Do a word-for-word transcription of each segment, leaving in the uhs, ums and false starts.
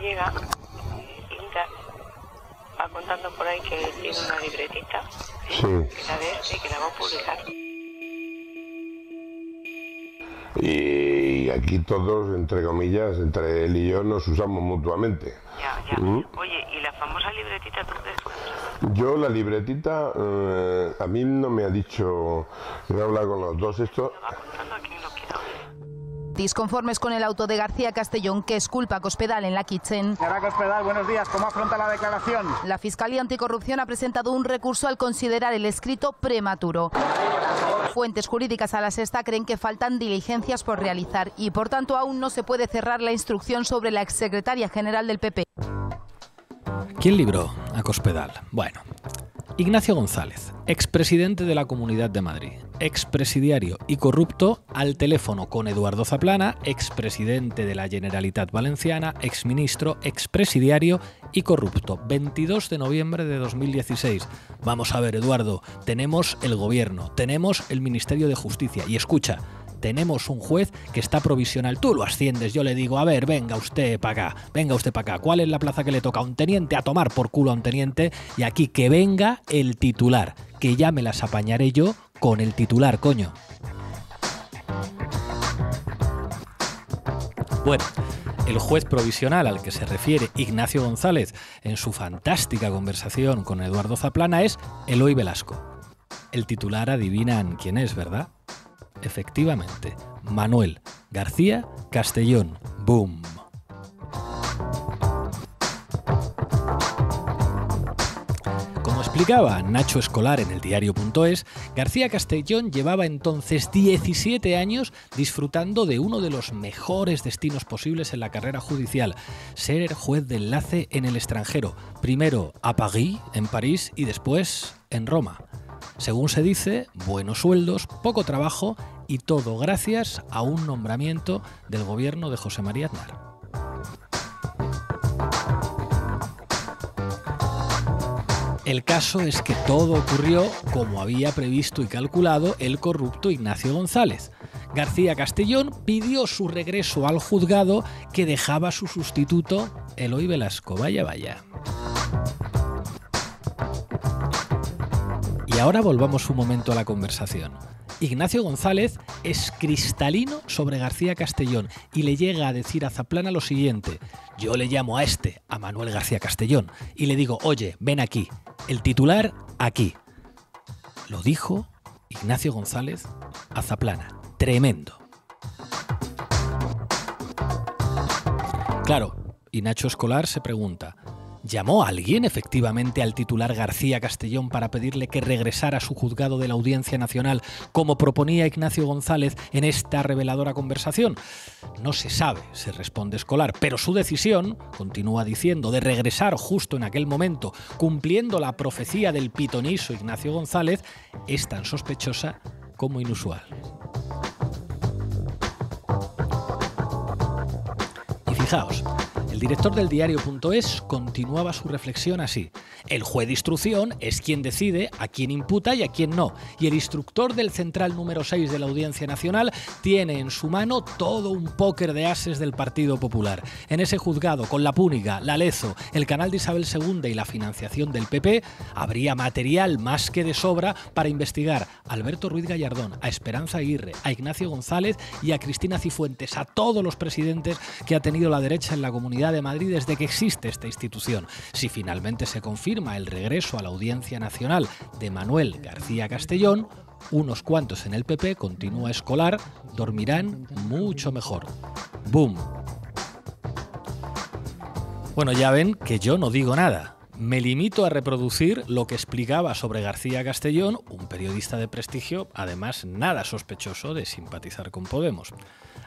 llega, Inda va contando por ahí que tiene una libretita, sí, que la ve y que la va a publicar. Y aquí todos, entre comillas, entre él y yo nos usamos mutuamente. Ya, ya. ¿Mm? Oye, ¿y la famosa libretita dónde es? Yo la libretita, eh, a mí no me ha dicho, he hablado con los dos esto. ¿Lo va contando a quien lo quiera oír? Disconformes con el auto de García Castellón, que exculpa a Cospedal en la Kitchen. Señora Cospedal, buenos días. ¿Cómo afronta la declaración? La Fiscalía Anticorrupción ha presentado un recurso al considerar el escrito prematuro. Fuentes jurídicas a La Sexta creen que faltan diligencias por realizar y, por tanto, aún no se puede cerrar la instrucción sobre la exsecretaria general del P P. ¿Quién libró a Cospedal? Bueno, Ignacio González, expresidente de la Comunidad de Madrid, expresidiario y corrupto, al teléfono con Eduardo Zaplana, expresidente de la Generalitat Valenciana, exministro, expresidiario y corrupto, veintidós de noviembre de dos mil dieciséis. Vamos a ver, Eduardo, tenemos el gobierno, tenemos el Ministerio de Justicia y, escucha, tenemos un juez que está provisional. Tú lo asciendes, yo le digo, a ver, venga usted para acá, venga usted para acá. ¿Cuál es la plaza que le toca a un teniente? A tomar por culo a un teniente. Y aquí que venga el titular, que ya me las apañaré yo con el titular, coño. Bueno, el juez provisional al que se refiere Ignacio González en su fantástica conversación con Eduardo Zaplana es Eloy Velasco. El titular, adivinan quién es, ¿verdad? Efectivamente, Manuel García Castellón. Boom. Como explicaba Nacho Escolar en el diario punto es, García Castellón llevaba entonces diecisiete años disfrutando de uno de los mejores destinos posibles en la carrera judicial: ser juez de enlace en el extranjero, primero a París, en París, y después en Roma. Según se dice, buenos sueldos, poco trabajo y todo gracias a un nombramiento del gobierno de José María Aznar. El caso es que todo ocurrió como había previsto y calculado el corrupto Ignacio González. García Castellón pidió su regreso al juzgado, que dejaba a su sustituto Eloy Velasco. Vaya, vaya. Y ahora volvamos un momento a la conversación. Ignacio González es cristalino sobre García Castellón y le llega a decir a Zaplana lo siguiente: yo le llamo a este, a Manuel García Castellón, y le digo, oye, ven aquí, el titular aquí. Lo dijo Ignacio González a Zaplana. Tremendo. Claro, y Nacho Escolar se pregunta: ¿llamó a alguien efectivamente al titular García Castellón para pedirle que regresara a su juzgado de la Audiencia Nacional, como proponía Ignacio González en esta reveladora conversación? No se sabe, se responde Escolar, pero su decisión, continúa diciendo, de regresar justo en aquel momento, cumpliendo la profecía del pitoniso Ignacio González, es tan sospechosa como inusual. Y fijaos, el director del diario punto es continuaba su reflexión así: el juez de instrucción es quien decide a quién imputa y a quién no, y el instructor del central número seis de la Audiencia Nacional tiene en su mano todo un póker de ases del Partido Popular. En ese juzgado, con La Púnica, La Lezo, el canal de Isabel segunda y la financiación del P P, habría material más que de sobra para investigar a Alberto Ruiz Gallardón, a Esperanza Aguirre, a Ignacio González y a Cristina Cifuentes, a todos los presidentes que ha tenido la derecha en la Comunidad de Madrid desde que existe esta institución. Si finalmente se confirma el regreso a la Audiencia Nacional de Manuel García Castellón, unos cuantos en el P P, continúa Escolar, dormirán mucho mejor. ¡Boom! Bueno, ya ven que yo no digo nada. Me limito a reproducir lo que explicaba sobre García Castellón un periodista de prestigio, además nada sospechoso de simpatizar con Podemos.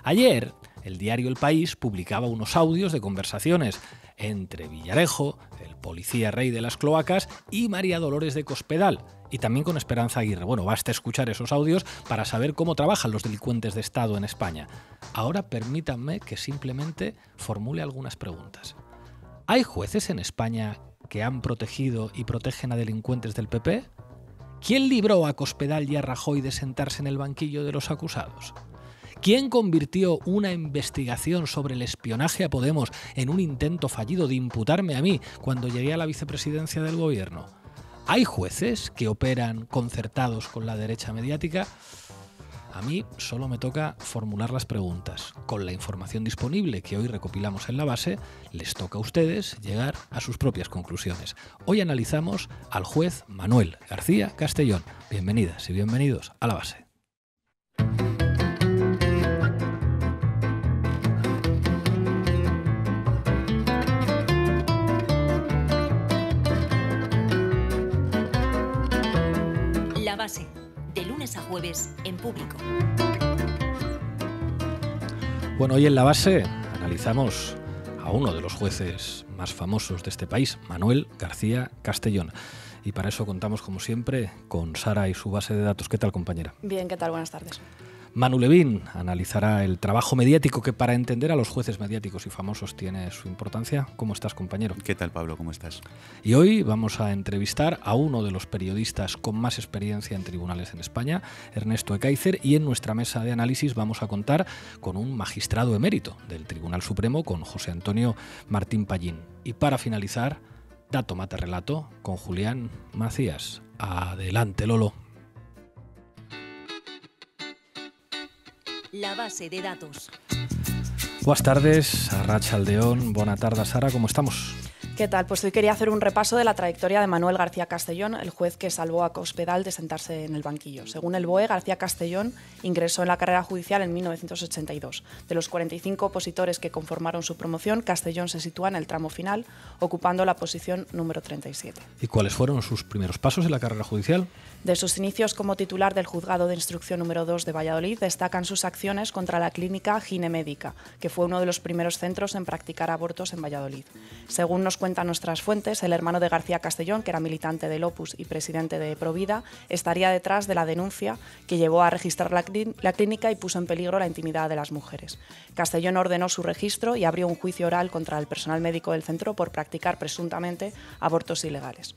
Ayer, el diario El País publicaba unos audios de conversaciones entre Villarejo, el policía rey de las cloacas, y María Dolores de Cospedal, y también con Esperanza Aguirre. Bueno, basta escuchar esos audios para saber cómo trabajan los delincuentes de Estado en España. Ahora permítanme que simplemente formule algunas preguntas. ¿Hay jueces en España que han protegido y protegen a delincuentes del P P? ¿Quién libró a Cospedal y a Rajoy de sentarse en el banquillo de los acusados? ¿Quién convirtió una investigación sobre el espionaje a Podemos en un intento fallido de imputarme a mí cuando llegué a la vicepresidencia del gobierno? ¿Hay jueces que operan concertados con la derecha mediática? A mí solo me toca formular las preguntas. Con la información disponible que hoy recopilamos en la base, les toca a ustedes llegar a sus propias conclusiones. Hoy analizamos al juez Manuel García Castellón. Bienvenidas y bienvenidos a la base. La base, de lunes a jueves en Público. Bueno, hoy en La Base analizamos a uno de los jueces más famosos de este país, Manuel García Castellón. Y para eso contamos, como siempre, con Sara y su base de datos. ¿Qué tal, compañera? Bien, ¿qué tal? Buenas tardes. Manu Levin analizará el trabajo mediático que, para entender a los jueces mediáticos y famosos, tiene su importancia. ¿Cómo estás, compañero? ¿Qué tal, Pablo? ¿Cómo estás? Y hoy vamos a entrevistar a uno de los periodistas con más experiencia en tribunales en España, Ernesto Ekaizer, y en nuestra mesa de análisis vamos a contar con un magistrado emérito del Tribunal Supremo, con José Antonio Martín Pallín. Y para finalizar, dato mata relato con Julián Macías. Adelante, Lolo. La base de datos. Buenas tardes, arratsaldeón. Buenas tardes, Sara. ¿Cómo estamos? ¿Qué tal? Pues hoy quería hacer un repaso de la trayectoria de Manuel García Castellón, el juez que salvó a Cospedal de sentarse en el banquillo. Según el B O E, García Castellón ingresó en la carrera judicial en mil novecientos ochenta y dos. De los cuarenta y cinco opositores que conformaron su promoción, Castellón se sitúa en el tramo final, ocupando la posición número treinta y siete. ¿Y cuáles fueron sus primeros pasos en la carrera judicial? De sus inicios como titular del Juzgado de Instrucción número dos de Valladolid, destacan sus acciones contra la clínica Ginemédica, que fue uno de los primeros centros en practicar abortos en Valladolid. Según nos cuentan nuestras fuentes, el hermano de García Castellón, que era militante del Opus y presidente de Provida, estaría detrás de la denuncia que llevó a registrar la, la clínica y puso en peligro la intimidad de las mujeres. Castellón ordenó su registro y abrió un juicio oral contra el personal médico del centro por practicar presuntamente abortos ilegales.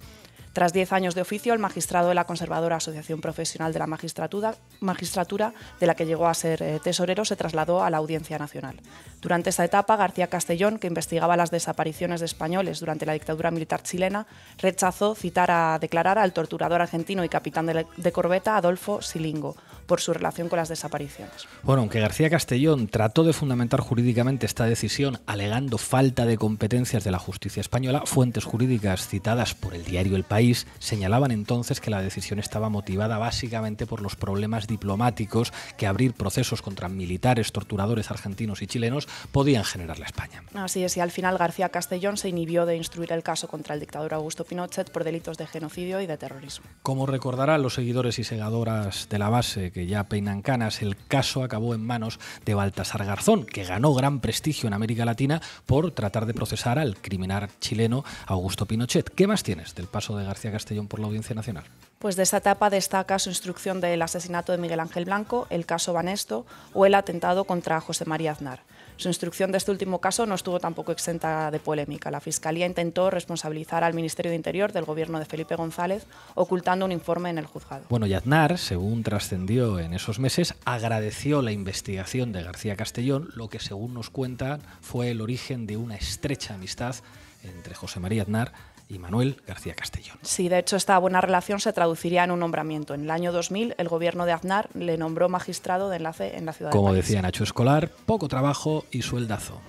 Tras diez años de oficio, el magistrado de la conservadora Asociación Profesional de la Magistratura, magistratura de la que llegó a ser eh, tesorero, se trasladó a la Audiencia Nacional. Durante esta etapa, García Castellón, que investigaba las desapariciones de españoles durante la dictadura militar chilena, rechazó citar a declarar al torturador argentino y capitán de, de corbeta Adolfo Silingo por su relación con las desapariciones. Bueno, aunque García Castellón trató de fundamentar jurídicamente esta decisión alegando falta de competencias de la justicia española, fuentes jurídicas citadas por el diario El País señalaban entonces que la decisión estaba motivada básicamente por los problemas diplomáticos que abrir procesos contra militares, torturadores argentinos y chilenos podían generarle a España. Así es, y al final García Castellón se inhibió de instruir el caso contra el dictador Augusto Pinochet por delitos de genocidio y de terrorismo. Como recordarán los seguidores y seguidoras de la base que ya peinan canas, el caso acabó en manos de Baltasar Garzón, que ganó gran prestigio en América Latina por tratar de procesar al criminal chileno Augusto Pinochet. ¿Qué más tienes del paso de García García Castellón por la Audiencia Nacional? Pues de esta etapa destaca su instrucción del asesinato de Miguel Ángel Blanco, el caso Banesto o el atentado contra José María Aznar. Su instrucción de este último caso no estuvo tampoco exenta de polémica. La Fiscalía intentó responsabilizar al Ministerio de Interior del gobierno de Felipe González, ocultando un informe en el juzgado. Bueno, y Aznar, según trascendió en esos meses, agradeció la investigación de García Castellón, lo que, según nos cuentan, fue el origen de una estrecha amistad entre José María Aznar y Manuel García Castellón. Sí, de hecho esta buena relación se traduciría en un nombramiento. En el año dos mil el gobierno de Aznar le nombró magistrado de enlace en la ciudad de París. Como decía Nacho Escolar, poco trabajo y sueldazo.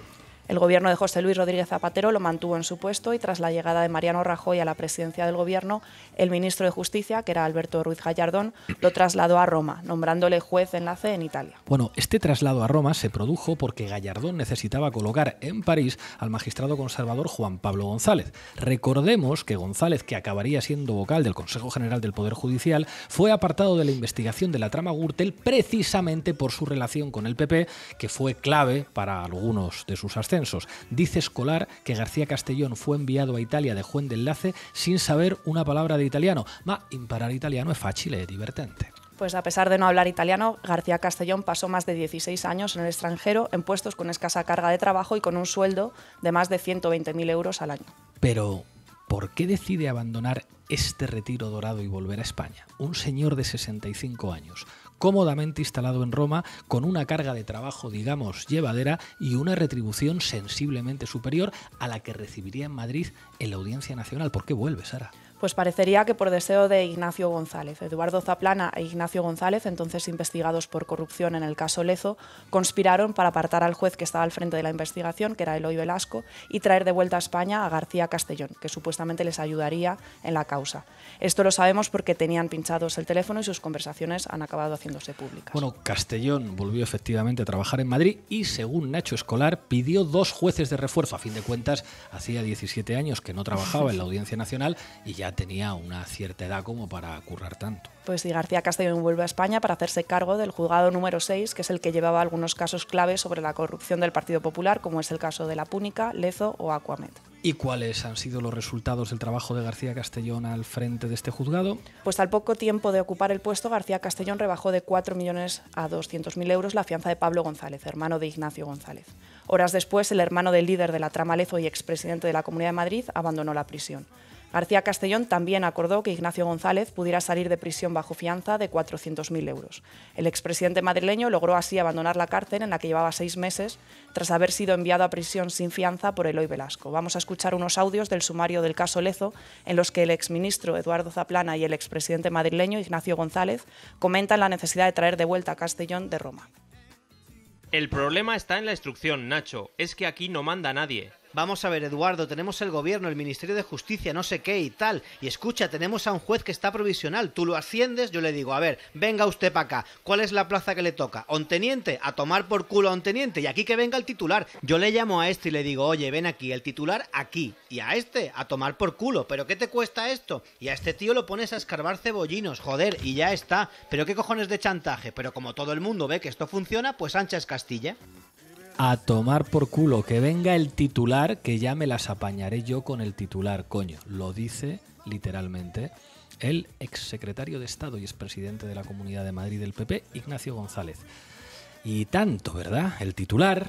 El gobierno de José Luis Rodríguez Zapatero lo mantuvo en su puesto y tras la llegada de Mariano Rajoy a la presidencia del gobierno, el ministro de Justicia, que era Alberto Ruiz Gallardón, lo trasladó a Roma, nombrándole juez enlace en Italia. Bueno, este traslado a Roma se produjo porque Gallardón necesitaba colocar en París al magistrado conservador Juan Pablo González. Recordemos que González, que acabaría siendo vocal del Consejo General del Poder Judicial, fue apartado de la investigación de la trama Gürtel precisamente por su relación con el P P, que fue clave para algunos de sus ascensos. Dice Escolar que García Castellón fue enviado a Italia de juez de enlace sin saber una palabra de italiano, ma imparare italiano è facile e divertente. Pues a pesar de no hablar italiano, García Castellón pasó más de dieciséis años en el extranjero, en puestos con escasa carga de trabajo y con un sueldo de más de ciento veinte mil euros al año. Pero, ¿por qué decide abandonar este retiro dorado y volver a España? Un señor de sesenta y cinco años, cómodamente instalado en Roma, con una carga de trabajo, digamos, llevadera y una retribución sensiblemente superior a la que recibiría en Madrid en la Audiencia Nacional. ¿Por qué vuelve, Sara? Pues parecería que por deseo de Ignacio González. Eduardo Zaplana e Ignacio González, entonces investigados por corrupción en el caso Lezo, conspiraron para apartar al juez que estaba al frente de la investigación, que era Eloy Velasco, y traer de vuelta a España a García Castellón, que supuestamente les ayudaría en la causa. Esto lo sabemos porque tenían pinchados el teléfono y sus conversaciones han acabado haciéndose públicas. Bueno, Castellón volvió efectivamente a trabajar en Madrid y, según Nacho Escolar, pidió dos jueces de refuerzo. A fin de cuentas, hacía diecisiete años que no trabajaba en la Audiencia Nacional y ya tenía una cierta edad como para currar tanto. Pues sí, García Castellón vuelve a España para hacerse cargo del juzgado número seis, que es el que llevaba algunos casos claves sobre la corrupción del Partido Popular, como es el caso de La Púnica, Lezo o Acuamed. ¿Y cuáles han sido los resultados del trabajo de García Castellón al frente de este juzgado? Pues al poco tiempo de ocupar el puesto, García Castellón rebajó de cuatro millones a doscientos mil euros la fianza de Pablo González, hermano de Ignacio González. Horas después, el hermano del líder de la trama Lezo y expresidente de la Comunidad de Madrid abandonó la prisión. García Castellón también acordó que Ignacio González pudiera salir de prisión bajo fianza de cuatrocientos mil euros. El expresidente madrileño logró así abandonar la cárcel en la que llevaba seis meses tras haber sido enviado a prisión sin fianza por Eloy Velasco. Vamos a escuchar unos audios del sumario del caso Lezo en los que el exministro Eduardo Zaplana y el expresidente madrileño Ignacio González comentan la necesidad de traer de vuelta a Castellón de Roma. El problema está en la instrucción, Nacho. Es que aquí no manda nadie. Vamos a ver, Eduardo, tenemos el gobierno, el Ministerio de Justicia, no sé qué y tal. Y escucha, tenemos a un juez que está provisional. Tú lo asciendes, yo le digo, a ver, venga usted para acá. ¿Cuál es la plaza que le toca? ¿A un teniente? A tomar por culo a un teniente. Y aquí que venga el titular. Yo le llamo a este y le digo, oye, ven aquí, el titular aquí. Y a este, a tomar por culo. ¿Pero qué te cuesta esto? Y a este tío lo pones a escarbar cebollinos, joder, y ya está. ¿Pero qué cojones de chantaje? Pero como todo el mundo ve que esto funciona, pues ancha es Castilla. A tomar por culo, que venga el titular, que ya me las apañaré yo con el titular, coño. Lo dice literalmente el exsecretario de Estado y expresidente de la Comunidad de Madrid del P P, Ignacio González. Y tanto, ¿verdad? El titular,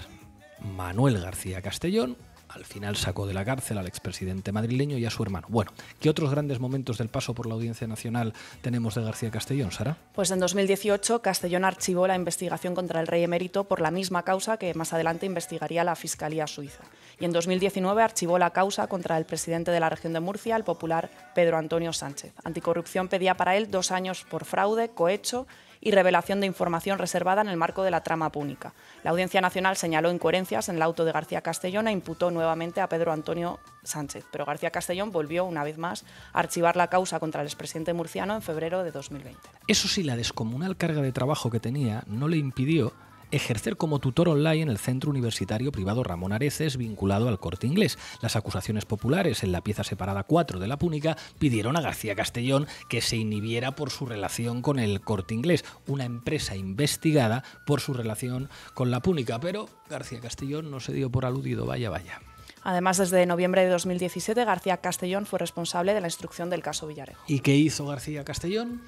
Manuel García Castellón, al final sacó de la cárcel al expresidente madrileño y a su hermano. Bueno, ¿qué otros grandes momentos del paso por la Audiencia Nacional tenemos de García Castellón, Sara? Pues en dos mil dieciocho, Castellón archivó la investigación contra el rey emérito por la misma causa que más adelante investigaría la Fiscalía Suiza. Y en dos mil diecinueve archivó la causa contra el presidente de la región de Murcia, el popular Pedro Antonio Sánchez. Anticorrupción pedía para él dos años por fraude, cohecho y revelación de información reservada en el marco de la trama púnica. La Audiencia Nacional señaló incoherencias en el auto de García Castellón e imputó nuevamente a Pedro Antonio Sánchez, pero García Castellón volvió una vez más a archivar la causa contra el expresidente murciano en febrero de dos mil veinte. Eso sí, la descomunal carga de trabajo que tenía no le impidió ejercer como tutor online en el centro universitario privado Ramón Areces, vinculado al Corte Inglés. Las acusaciones populares en la pieza separada cuatro de La Púnica pidieron a García Castellón que se inhibiera por su relación con el Corte Inglés, una empresa investigada por su relación con La Púnica, pero García Castellón no se dio por aludido, vaya, vaya. Además, desde noviembre de dos mil diecisiete, García Castellón fue responsable de la instrucción del caso Villarejo. ¿Y qué hizo García Castellón?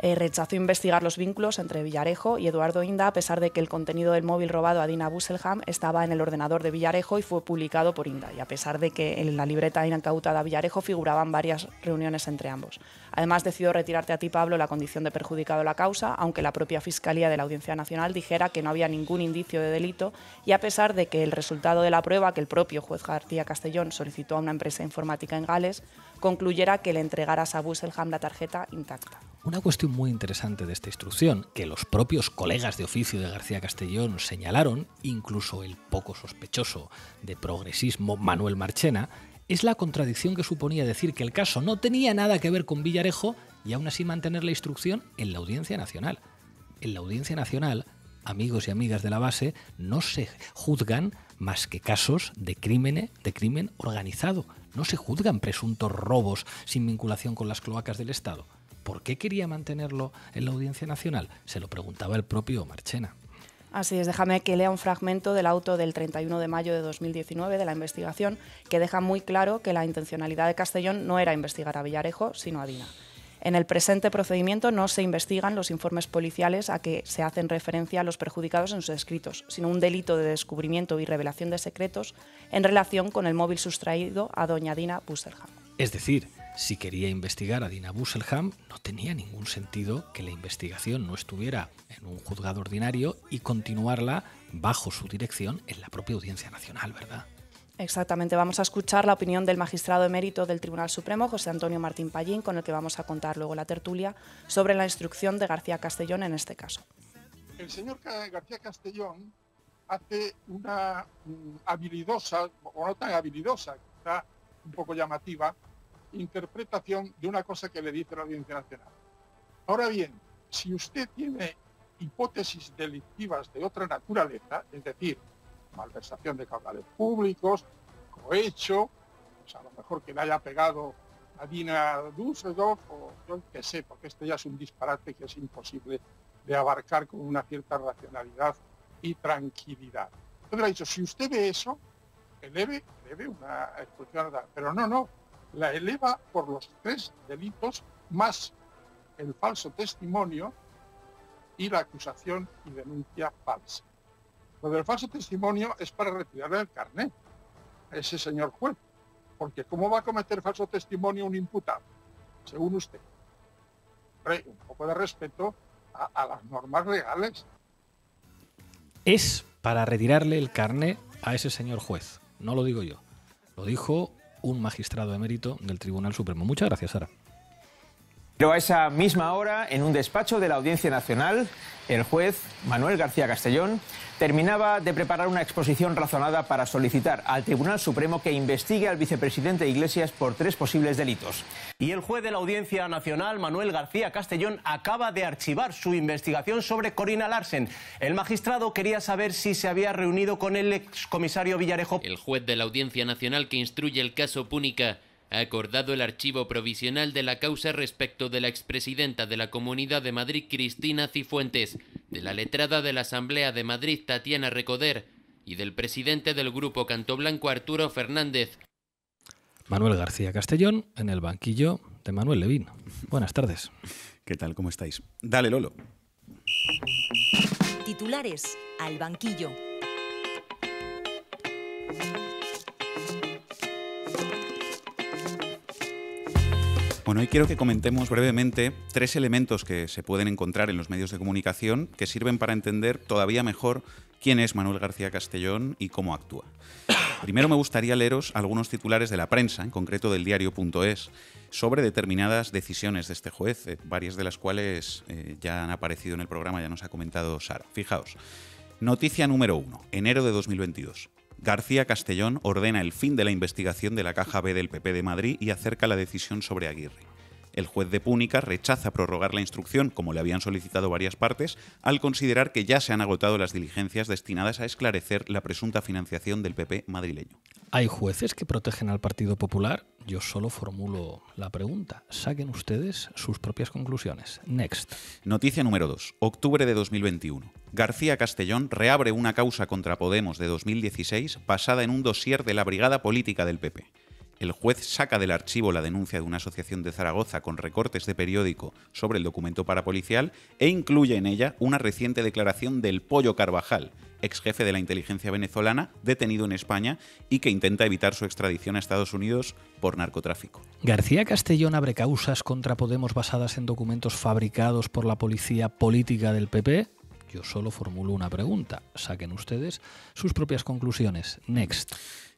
Eh, rechazó investigar los vínculos entre Villarejo y Eduardo Inda, a pesar de que el contenido del móvil robado a Dina Bousselham estaba en el ordenador de Villarejo y fue publicado por Inda, y a pesar de que en la libreta incautada a Villarejo figuraban varias reuniones entre ambos. Además, decidió retirarte a ti, Pablo, la condición de perjudicado a la causa, aunque la propia Fiscalía de la Audiencia Nacional dijera que no había ningún indicio de delito, y a pesar de que el resultado de la prueba que el propio juez García Castellón solicitó a una empresa informática en Gales concluyera que le entregaras a Bousselham la tarjeta intacta. Una cuestión muy interesante de esta instrucción, que los propios colegas de oficio de García Castellón señalaron, incluso el poco sospechoso de progresismo Manuel Marchena, es la contradicción que suponía decir que el caso no tenía nada que ver con Villarejo y aún así mantener la instrucción en la Audiencia Nacional. En la Audiencia Nacional, amigos y amigas de la base, no se juzgan más que casos de crimen, de crimen organizado. No se juzgan presuntos robos sin vinculación con las cloacas del Estado. ¿Por qué quería mantenerlo en la Audiencia Nacional? Se lo preguntaba el propio Marchena. Así es, déjame que lea un fragmento del auto del treinta y uno de mayo de dos mil diecinueve de la investigación, que deja muy claro que la intencionalidad de Castellón no era investigar a Villarejo, sino a Dina. En el presente procedimiento no se investigan los informes policiales a que se hacen referencia a los perjudicados en sus escritos, sino un delito de descubrimiento y revelación de secretos en relación con el móvil sustraído a doña Dina Bousselham. Es decir, si quería investigar a Dina Bousselham, no tenía ningún sentido que la investigación no estuviera en un juzgado ordinario y continuarla bajo su dirección en la propia Audiencia Nacional, ¿verdad? Exactamente, vamos a escuchar la opinión del magistrado emérito del Tribunal Supremo, José Antonio Martín Pallín, con el que vamos a contar luego la tertulia sobre la instrucción de García Castellón en este caso. El señor García Castellón hace una habilidosa, o no tan habilidosa, quizá un poco llamativa, interpretación de una cosa que le dice la Audiencia Nacional. Ahora bien, si usted tiene hipótesis delictivas de otra naturaleza, es decir, malversación de caudales públicos, cohecho, pues a lo mejor que le haya pegado a Dina Bousselham, o yo qué sé, porque este ya es un disparate que es imposible de abarcar con una cierta racionalidad y tranquilidad. Entonces le ha dicho, si usted ve eso, eleve, eleve una expulsión, pero no, no, la eleva por los tres delitos más el falso testimonio y la acusación y denuncia falsa. Lo del falso testimonio es para retirarle el carnet a ese señor juez, porque ¿cómo va a cometer falso testimonio un imputado, según usted? Un poco de respeto a, a las normas legales. Es para retirarle el carnet a ese señor juez, no lo digo yo, lo dijo un magistrado emérito del Tribunal Supremo. Muchas gracias, Sara. Pero a esa misma hora, en un despacho de la Audiencia Nacional, el juez Manuel García Castellón terminaba de preparar una exposición razonada para solicitar al Tribunal Supremo que investigue al vicepresidente Iglesias por tres posibles delitos. Y el juez de la Audiencia Nacional, Manuel García Castellón, acaba de archivar su investigación sobre Corina Larsen. El magistrado quería saber si se había reunido con el excomisario Villarejo. El juez de la Audiencia Nacional que instruye el caso Púnica ha acordado el archivo provisional de la causa respecto de la expresidenta de la Comunidad de Madrid, Cristina Cifuentes, de la letrada de la Asamblea de Madrid, Tatiana Recoder, y del presidente del Grupo Cantoblanco, Arturo Fernández. Manuel García Castellón, en el banquillo de Manuel Levin. Buenas tardes. ¿Qué tal? ¿Cómo estáis? Dale, Lolo. Titulares al banquillo. Bueno, hoy quiero que comentemos brevemente tres elementos que se pueden encontrar en los medios de comunicación que sirven para entender todavía mejor quién es Manuel García Castellón y cómo actúa. Primero me gustaría leeros algunos titulares de la prensa, en concreto del diario punto es, sobre determinadas decisiones de este juez, eh, varias de las cuales eh, ya han aparecido en el programa, ya nos ha comentado Sara. Fijaos, noticia número uno, enero de dos mil veintidós. García Castellón ordena el fin de la investigación de la Caja B del P P de Madrid y acerca la decisión sobre Aguirre. El juez de Púnica rechaza prorrogar la instrucción, como le habían solicitado varias partes, al considerar que ya se han agotado las diligencias destinadas a esclarecer la presunta financiación del P P madrileño. ¿Hay jueces que protegen al Partido Popular? Yo solo formulo la pregunta. Saquen ustedes sus propias conclusiones. Next. Noticia número dos. octubre de dos mil veintiuno. García Castellón reabre una causa contra Podemos de dos mil dieciséis basada en un dossier de la Brigada Política del P P. El juez saca del archivo la denuncia de una asociación de Zaragoza con recortes de periódico sobre el documento parapolicial e incluye en ella una reciente declaración del Pollo Carvajal, ex jefe de la inteligencia venezolana, detenido en España y que intenta evitar su extradición a Estados Unidos por narcotráfico. ¿García Castellón abre causas contra Podemos basadas en documentos fabricados por la policía política del P P? Yo solo formulo una pregunta. Saquen ustedes sus propias conclusiones. Next.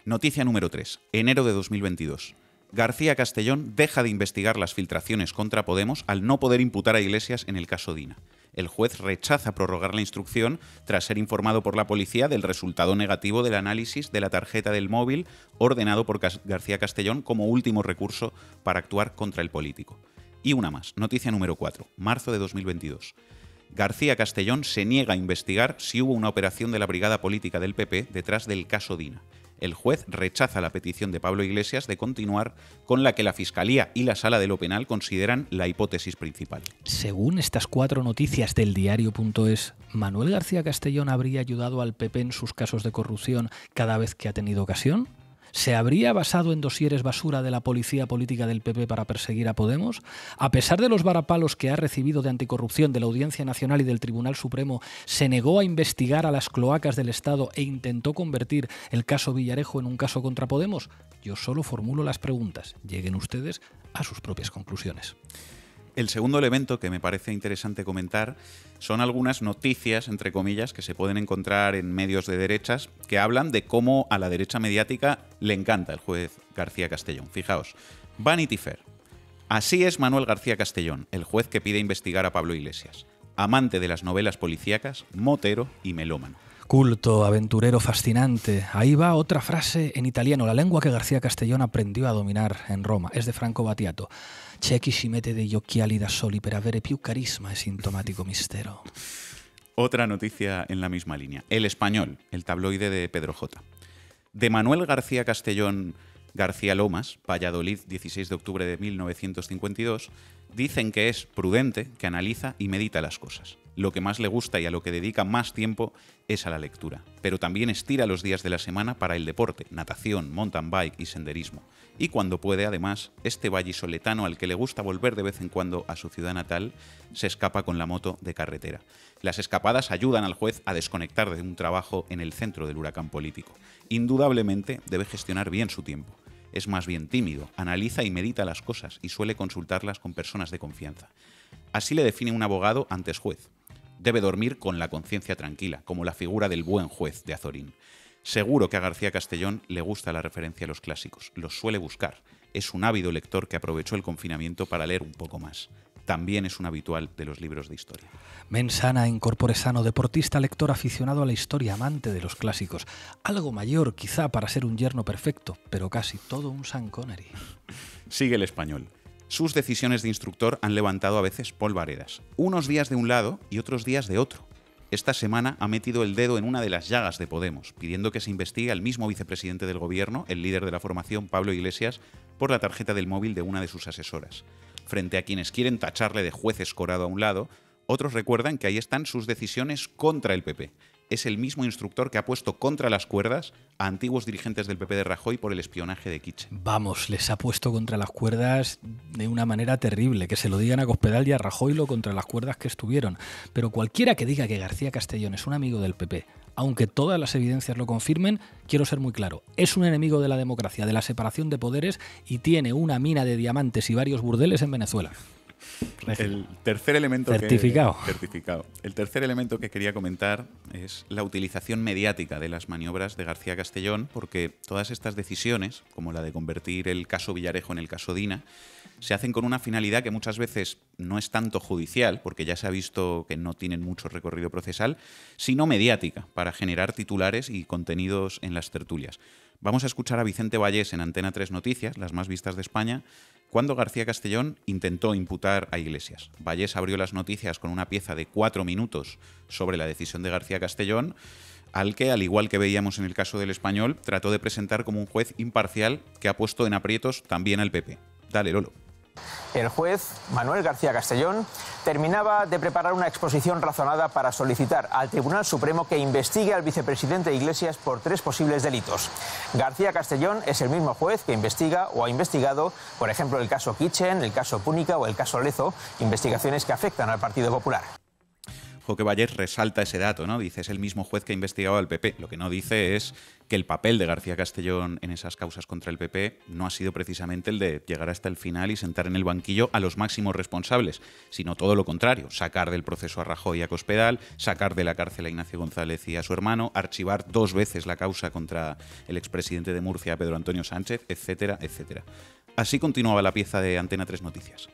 Noticia número tres. enero de dos mil veintidós. García Castellón deja de investigar las filtraciones contra Podemos al no poder imputar a Iglesias en el caso Dina. El juez rechaza prorrogar la instrucción tras ser informado por la policía del resultado negativo del análisis de la tarjeta del móvil ordenado por García Castellón como último recurso para actuar contra el político. Y una más. Noticia número cuatro. marzo de dos mil veintidós. García Castellón se niega a investigar si hubo una operación de la Brigada Política del P P detrás del caso Dina. El juez rechaza la petición de Pablo Iglesias de continuar con la que la Fiscalía y la Sala de lo Penal consideran la hipótesis principal. Según estas cuatro noticias del diario punto es, ¿Manuel García Castellón habría ayudado al P P en sus casos de corrupción cada vez que ha tenido ocasión? ¿Se habría basado en dosieres basura de la policía política del P P para perseguir a Podemos? A pesar de los varapalos que ha recibido de anticorrupción de la Audiencia Nacional y del Tribunal Supremo, ¿se negó a investigar a las cloacas del Estado e intentó convertir el caso Villarejo en un caso contra Podemos? Yo solo formulo las preguntas. Lleguen ustedes a sus propias conclusiones. El segundo elemento que me parece interesante comentar son algunas noticias, entre comillas, que se pueden encontrar en medios de derechas que hablan de cómo a la derecha mediática le encanta el juez García Castellón. Fijaos, Vanity Fair. Así es Manuel García Castellón, el juez que pide investigar a Pablo Iglesias. Amante de las novelas policíacas, motero y melómano. Culto, aventurero, fascinante. Ahí va otra frase en italiano, la lengua que García Castellón aprendió a dominar en Roma. Es de Franco Battiato. C'è chi si mette degli occhiali da soli per avere più carisma e sintomatico mistero. Otra noticia en la misma línea. El Español, el tabloide de Pedro J. De Manuel García Castellón García Lomas, Valladolid, dieciséis de octubre de mil novecientos cincuenta y dos, dicen que es prudente, que analiza y medita las cosas. Lo que más le gusta y a lo que dedica más tiempo es a la lectura, pero también estira los días de la semana para el deporte, natación, mountain bike y senderismo. Y cuando puede, además, este vallisoletano al que le gusta volver de vez en cuando a su ciudad natal, se escapa con la moto de carretera. Las escapadas ayudan al juez a desconectar de un trabajo en el centro del huracán político. Indudablemente debe gestionar bien su tiempo. Es más bien tímido, analiza y medita las cosas y suele consultarlas con personas de confianza. Así le define un abogado antes juez. Debe dormir con la conciencia tranquila, como la figura del buen juez de Azorín. Seguro que a García Castellón le gusta la referencia a los clásicos, los suele buscar. Es un ávido lector que aprovechó el confinamiento para leer un poco más. También es un habitual de los libros de historia. Mensana, incorpore sano, deportista, lector aficionado a la historia, amante de los clásicos. Algo mayor, quizá, para ser un yerno perfecto, pero casi todo un Sean Connery. Sigue El Español. Sus decisiones de instructor han levantado a veces polvaredas. Unos días de un lado y otros días de otro. Esta semana ha metido el dedo en una de las llagas de Podemos, pidiendo que se investigue al mismo vicepresidente del gobierno, el líder de la formación, Pablo Iglesias, por la tarjeta del móvil de una de sus asesoras. Frente a quienes quieren tacharle de juez escorado a un lado, otros recuerdan que ahí están sus decisiones contra el P P. Es el mismo instructor que ha puesto contra las cuerdas a antiguos dirigentes del P P de Rajoy por el espionaje de Kitchen. Vamos, les ha puesto contra las cuerdas de una manera terrible. Que se lo digan a Cospedal y a Rajoy lo contra las cuerdas que estuvieron. Pero cualquiera que diga que García Castellón es un amigo del P P, aunque todas las evidencias lo confirmen, quiero ser muy claro, es un enemigo de la democracia, de la separación de poderes y tiene una mina de diamantes y varios burdeles en Venezuela. El tercer elemento certificado. Que, certificado. El tercer elemento que quería comentar es la utilización mediática de las maniobras de García Castellón, porque todas estas decisiones, como la de convertir el caso Villarejo en el caso Dina, se hacen con una finalidad que muchas veces no es tanto judicial, porque ya se ha visto que no tienen mucho recorrido procesal, sino mediática, para generar titulares y contenidos en las tertulias. Vamos a escuchar a Vicente Vallés en Antena tres Noticias, las más vistas de España, cuando García Castellón intentó imputar a Iglesias. Vallés abrió las noticias con una pieza de cuatro minutos sobre la decisión de García Castellón, al que, al igual que veíamos en el caso del Español, trató de presentar como un juez imparcial que ha puesto en aprietos también al P P. Dale, Lolo. El juez Manuel García Castellón terminaba de preparar una exposición razonada para solicitar al Tribunal Supremo que investigue al vicepresidente Iglesias por tres posibles delitos. García Castellón es el mismo juez que investiga o ha investigado, por ejemplo, el caso Kitchen, el caso Púnica o el caso Lezo, investigaciones que afectan al Partido Popular. Que Vallés resalta ese dato, ¿no? Dice, es el mismo juez que ha investigado al P P. Lo que no dice es que el papel de García Castellón en esas causas contra el P P no ha sido precisamente el de llegar hasta el final y sentar en el banquillo a los máximos responsables, sino todo lo contrario, sacar del proceso a Rajoy y a Cospedal, sacar de la cárcel a Ignacio González y a su hermano, archivar dos veces la causa contra el expresidente de Murcia, Pedro Antonio Sánchez, etcétera, etcétera. Así continuaba la pieza de Antena tres Noticias.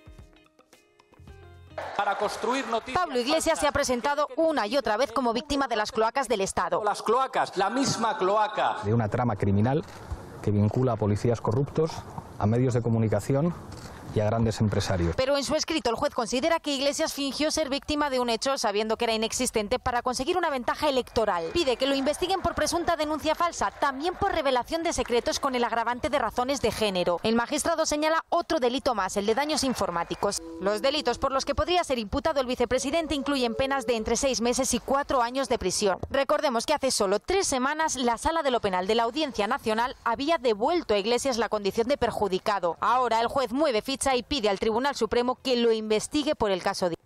Para construir noticias. Pablo Iglesias se ha presentado una y otra vez como víctima de las cloacas del Estado. Las cloacas, la misma cloaca. De una trama criminal que vincula a policías corruptos, a medios de comunicación y a grandes empresarios. Pero en su escrito el juez considera que Iglesias fingió ser víctima de un hecho sabiendo que era inexistente para conseguir una ventaja electoral. Pide que lo investiguen por presunta denuncia falsa, también por revelación de secretos con el agravante de razones de género. El magistrado señala otro delito más, el de daños informáticos. Los delitos por los que podría ser imputado el vicepresidente incluyen penas de entre seis meses y cuatro años de prisión. Recordemos que hace solo tres semanas la Sala de lo Penal de la Audiencia Nacional había devuelto a Iglesias la condición de perjudicado. Ahora el juez mueve ficha y pide al Tribunal Supremo que lo investigue por el caso de...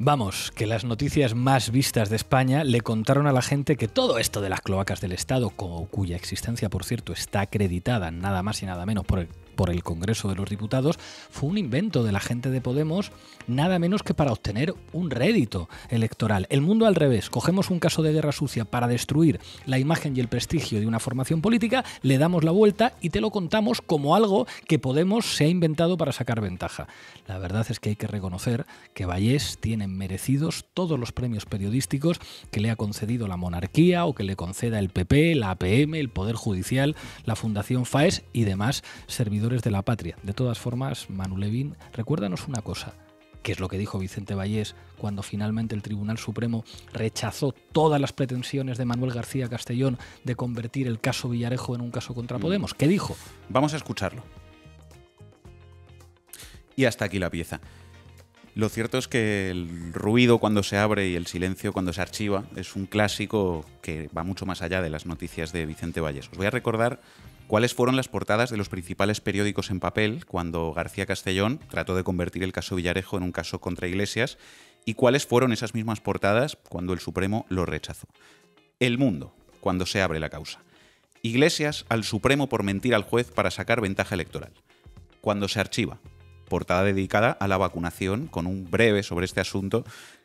Vamos, que las noticias más vistas de España le contaron a la gente que todo esto de las cloacas del Estado, cuya existencia, por cierto, está acreditada nada más y nada menos por el, por el Congreso de los Diputados, fue un invento de la gente de Podemos, nada menos que para obtener un rédito electoral. El mundo al revés: cogemos un caso de guerra sucia para destruir la imagen y el prestigio de una formación política, le damos la vuelta y te lo contamos como algo que Podemos se ha inventado para sacar ventaja. La verdad es que hay que reconocer que Vallés tiene merecidos todos los premios periodísticos que le ha concedido la monarquía o que le conceda el P P, la A P M, el Poder Judicial, la Fundación FAES y demás servidores de la patria. De todas formas, Manu Levin, recuérdanos una cosa, que es lo que dijo Vicente Vallés cuando finalmente el Tribunal Supremo rechazó todas las pretensiones de Manuel García Castellón de convertir el caso Villarejo en un caso contra Podemos. ¿Qué dijo? Vamos a escucharlo. Y hasta aquí la pieza. Lo cierto es que el ruido cuando se abre y el silencio cuando se archiva es un clásico que va mucho más allá de las noticias de Vicente Vallés. Os voy a recordar cuáles fueron las portadas de los principales periódicos en papel cuando García Castellón trató de convertir el caso Villarejo en un caso contra Iglesias y cuáles fueron esas mismas portadas cuando el Supremo lo rechazó. El Mundo, cuando se abre la causa. Iglesias al Supremo por mentir al juez para sacar ventaja electoral. Cuando se archiva. Portada dedicada a la vacunación, con un breve sobre este asunto,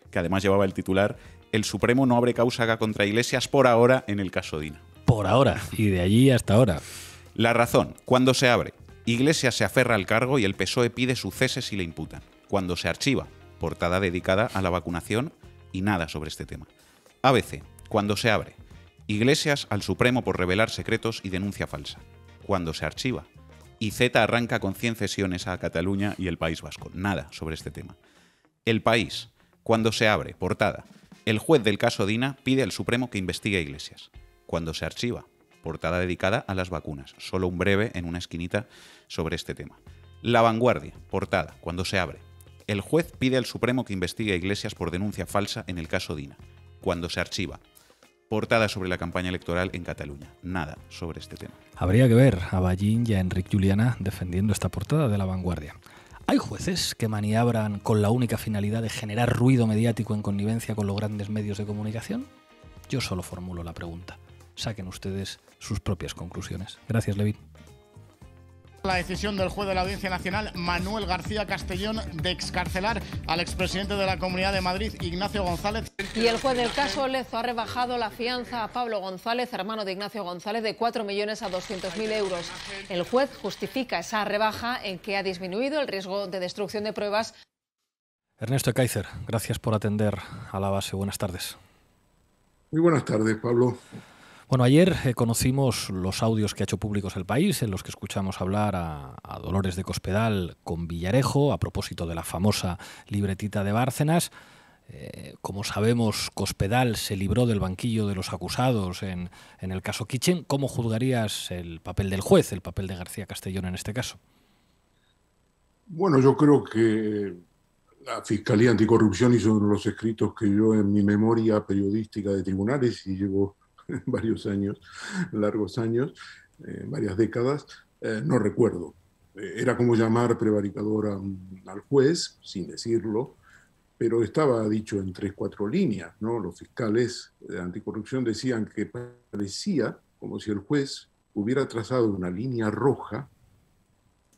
que además llevaba el titular «El Supremo no abre causa contra Iglesias por ahora en el caso Dina». Por ahora, y de allí hasta ahora. La Razón, cuando se abre, Iglesias se aferra al cargo y el P S O E pide su cese si le imputan. Cuando se archiva, portada dedicada a la vacunación y nada sobre este tema. A B C, cuando se abre, Iglesias al Supremo por revelar secretos y denuncia falsa. Cuando se archiva, y I Z arranca con cien cesiones a Cataluña y el País Vasco. Nada sobre este tema. El País, cuando se abre, portada. El juez del caso Dina pide al Supremo que investigue a Iglesias. Cuando se archiva, portada dedicada a las vacunas. Solo un breve en una esquinita sobre este tema. La Vanguardia, portada, cuando se abre. El juez pide al Supremo que investigue a Iglesias por denuncia falsa en el caso Dina. Cuando se archiva. Portada sobre la campaña electoral en Cataluña. Nada sobre este tema. Habría que ver a Ballín y a Enric Juliana defendiendo esta portada de La Vanguardia. Hay jueces que maniobran con la única finalidad de generar ruido mediático en connivencia con los grandes medios de comunicación. Yo solo formulo la pregunta. Saquen ustedes sus propias conclusiones. Gracias, Levin. La decisión del juez de la Audiencia Nacional, Manuel García Castellón, de excarcelar al expresidente de la Comunidad de Madrid, Ignacio González. Y el juez del caso Lezo ha rebajado la fianza a Pablo González, hermano de Ignacio González, de cuatro millones a doscientos mil euros. El juez justifica esa rebaja en que ha disminuido el riesgo de destrucción de pruebas. Ernesto Ekaizer, gracias por atender a La Base. Buenas tardes. Muy buenas tardes, Pablo. Bueno, ayer eh, conocimos los audios que ha hecho públicos El País, en los que escuchamos hablar a, a Dolores de Cospedal con Villarejo a propósito de la famosa libretita de Bárcenas. Eh, como sabemos, Cospedal se libró del banquillo de los acusados en, en el caso Kitchen. ¿Cómo juzgarías el papel del juez, el papel de García Castellón en este caso? Bueno, yo creo que la Fiscalía Anticorrupción hizo uno de los escritos que yo en mi memoria periodística de tribunales, y llevo varios años, largos años, eh, varias décadas, eh, no recuerdo. Eh, era como llamar prevaricador a un, al juez, sin decirlo, pero estaba dicho en tres, cuatro líneas, ¿no? Los fiscales de anticorrupción decían que parecía como si el juez hubiera trazado una línea roja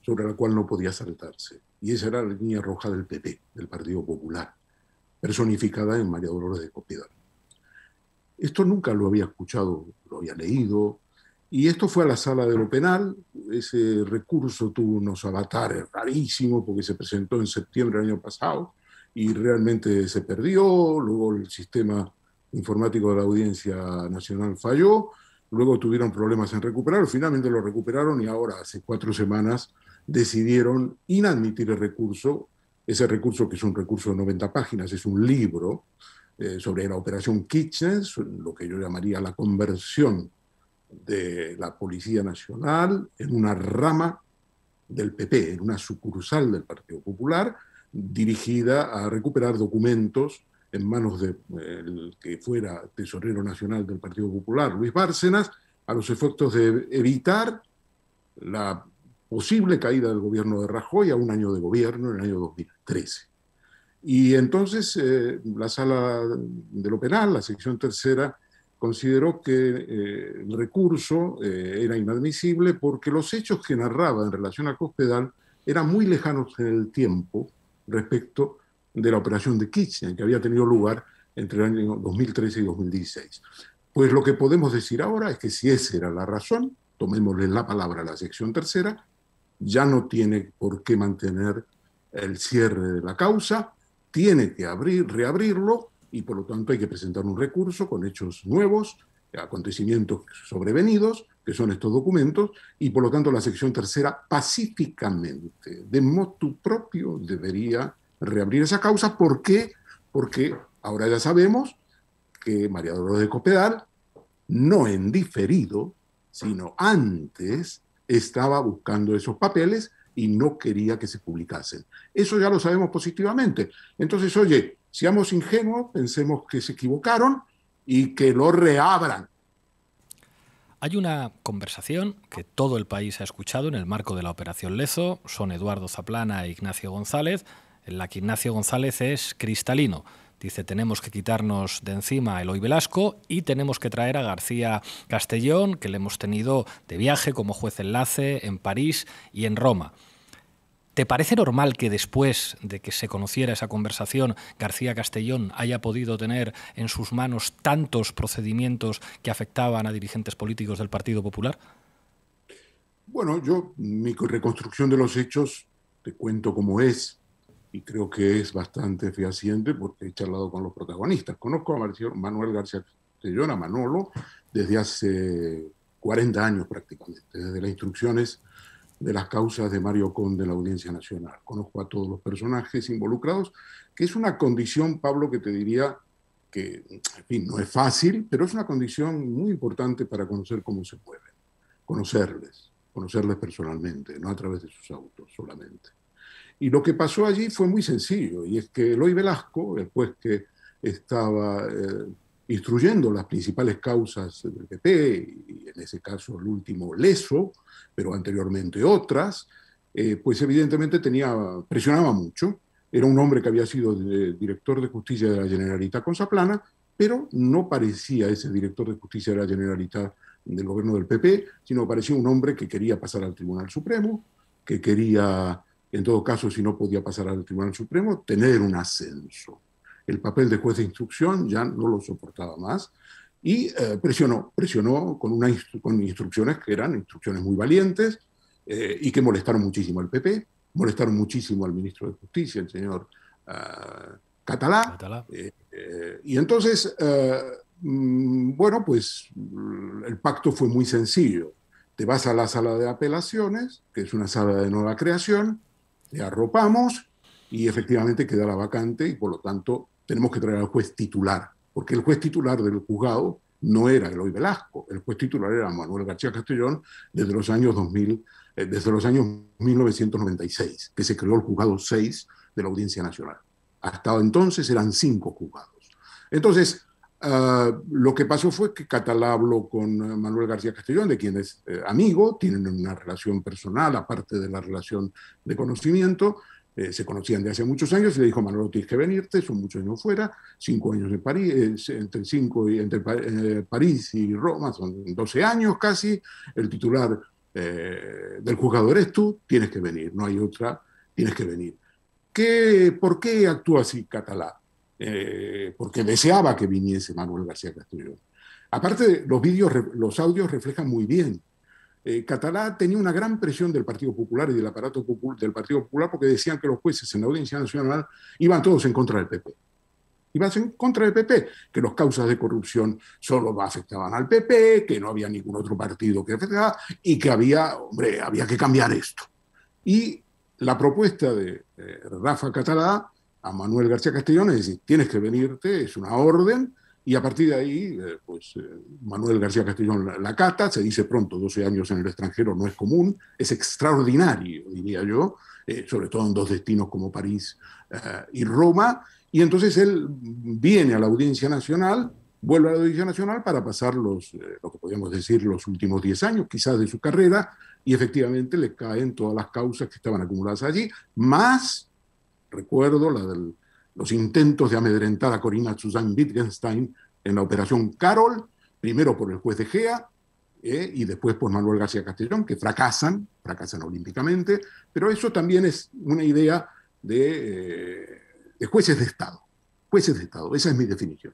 sobre la cual no podía saltarse. Y esa era la línea roja del P P, del Partido Popular, personificada en María Dolores de Cospedal. Esto nunca lo había escuchado, lo había leído, y esto fue a la Sala de lo Penal. Ese recurso tuvo unos avatares rarísimos porque se presentó en septiembre del año pasado y realmente se perdió. Luego el sistema informático de la Audiencia Nacional falló, luego tuvieron problemas en recuperarlo, finalmente lo recuperaron y ahora hace cuatro semanas decidieron inadmitir el recurso, ese recurso que es un recurso de noventa páginas, es un libro eh, sobre la operación Kitchen, lo que yo llamaría la conversión de la Policía Nacional en una rama del P P, en una sucursal del Partido Popular, dirigida a recuperar documentos en manos del de, eh, que fuera tesorero nacional del Partido Popular, Luis Bárcenas, a los efectos de evitar la posible caída del gobierno de Rajoy a un año de gobierno, en el año dos mil trece. Y entonces eh, la sala de lo penal, la sección tercera, consideró que eh, el recurso eh, era inadmisible porque los hechos que narraba en relación a Cospedal eran muy lejanos en el tiempo respecto de la operación de Kitchen, que había tenido lugar entre el año dos mil trece y dos mil dieciséis. Pues lo que podemos decir ahora es que si esa era la razón, tomémosle la palabra a la sección tercera, ya no tiene por qué mantener el cierre de la causa, tiene que abrir, reabrirlo, y por lo tanto hay que presentar un recurso con hechos nuevos, acontecimientos sobrevenidos, que son estos documentos, y por lo tanto la sección tercera pacíficamente, de motu propio, debería reabrir esa causa. ¿Por qué? Porque ahora ya sabemos que María Dolores de Cospedal, no en diferido, sino antes, estaba buscando esos papeles y no quería que se publicasen. Eso ya lo sabemos positivamente. Entonces, oye, seamos ingenuos, pensemos que se equivocaron y que lo reabran. Hay una conversación que todo el país ha escuchado en el marco de la Operación Lezo, son Eduardo Zaplana e Ignacio González, en la que Ignacio González es cristalino. Dice, tenemos que quitarnos de encima a Eloy Velasco y tenemos que traer a García Castellón, que le hemos tenido de viaje como juez enlace en París y en Roma. ¿Te parece normal que después de que se conociera esa conversación, García Castellón haya podido tener en sus manos tantos procedimientos que afectaban a dirigentes políticos del Partido Popular? Bueno, yo, mi reconstrucción de los hechos, te cuento cómo es, y creo que es bastante fehaciente porque he charlado con los protagonistas. Conozco a Manuel García Castellón, a Manolo, desde hace cuarenta años prácticamente, desde las instrucciones de las causas de Mario Conde en la Audiencia Nacional. Conozco a todos los personajes involucrados, que es una condición, Pablo, que te diría que, en fin, no es fácil, pero es una condición muy importante para conocer cómo se mueven, conocerles, conocerles personalmente, no a través de sus autos solamente. Y lo que pasó allí fue muy sencillo, y es que Eloy Velasco, el juez que estaba eh, instruyendo las principales causas del P P, y en ese caso el último Lezo, pero anteriormente otras, eh, pues evidentemente tenía, presionaba mucho. Era un hombre que había sido de, director de justicia de la Generalitat con Zaplana, pero no parecía ese director de justicia de la Generalitat del gobierno del P P, sino parecía un hombre que quería pasar al Tribunal Supremo, que quería... En todo caso, si no podía pasar al Tribunal Supremo, tener un ascenso. El papel de juez de instrucción ya no lo soportaba más y eh, presionó, presionó con, una instru con instrucciones que eran instrucciones muy valientes eh, y que molestaron muchísimo al P P, molestaron muchísimo al ministro de Justicia, el señor uh, Catalá. Catalá. Eh, eh, y entonces, uh, bueno, pues el pacto fue muy sencillo. Te vas a la sala de apelaciones, que es una sala de nueva creación, le arropamos y efectivamente queda la vacante y por lo tanto tenemos que traer al juez titular, porque el juez titular del juzgado no era Eloy Velasco, el juez titular era Manuel García Castellón desde los años dos mil, eh, desde los años mil novecientos noventa y seis, que se creó el juzgado seis de la Audiencia Nacional. Hasta entonces eran cinco juzgados. Entonces, uh, lo que pasó fue que Catalá habló con Manuel García Castellón, de quien es eh, amigo, tienen una relación personal, aparte de la relación de conocimiento, eh, se conocían de hace muchos años, y le dijo, Manuel, tienes que venirte, son muchos años fuera, cinco años en París, eh, entre, cinco y, entre eh, París y Roma, son doce años casi, el titular eh, del juzgado eres tú, tienes que venir, no hay otra, tienes que venir. ¿Qué, ¿Por qué actúa así Catalá? Eh, porque deseaba que viniese Manuel García Castellón. Aparte, los vídeos, los audios reflejan muy bien. Eh, Catalá tenía una gran presión del Partido Popular y del aparato popul del Partido Popular porque decían que los jueces en la Audiencia Nacional iban todos en contra del P P. Iban en contra del P P, que las causas de corrupción solo afectaban al P P, que no había ningún otro partido que afectaba y que había, hombre, había que cambiar esto. Y la propuesta de eh, Rafa Catalá a Manuel García Castellón es decir, tienes que venirte, es una orden, y a partir de ahí, eh, pues eh, Manuel García Castellón la, la acata, se dice pronto, doce años en el extranjero no es común, es extraordinario, diría yo, eh, sobre todo en dos destinos como París eh, y Roma, y entonces él viene a la Audiencia Nacional, vuelve a la Audiencia Nacional para pasar los, eh, lo que podríamos decir los últimos diez años, quizás de su carrera, y efectivamente le caen todas las causas que estaban acumuladas allí, más, recuerdo, la del... los intentos de amedrentar a Corina Susanne Wittgenstein en la operación Carol, primero por el juez de Gea eh, y después por Manuel García Castellón, que fracasan, fracasan olímpicamente, pero eso también es una idea de, eh, de jueces de Estado, jueces de Estado, esa es mi definición.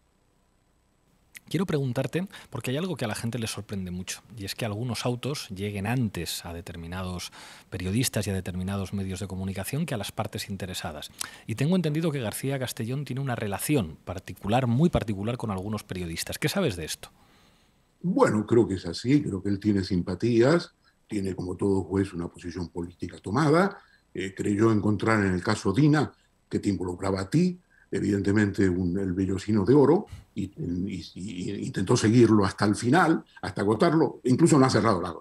Quiero preguntarte, porque hay algo que a la gente le sorprende mucho, y es que algunos autos lleguen antes a determinados periodistas y a determinados medios de comunicación que a las partes interesadas. Y tengo entendido que García Castellón tiene una relación particular, muy particular, con algunos periodistas. ¿Qué sabes de esto? Bueno, creo que es así, creo que él tiene simpatías, tiene como todo juez una posición política tomada, eh, creyó encontrar en el caso Dina, que te involucraba a ti, evidentemente un, el vellocino de oro, y, y, y intentó seguirlo hasta el final, hasta agotarlo, incluso no ha cerrado la,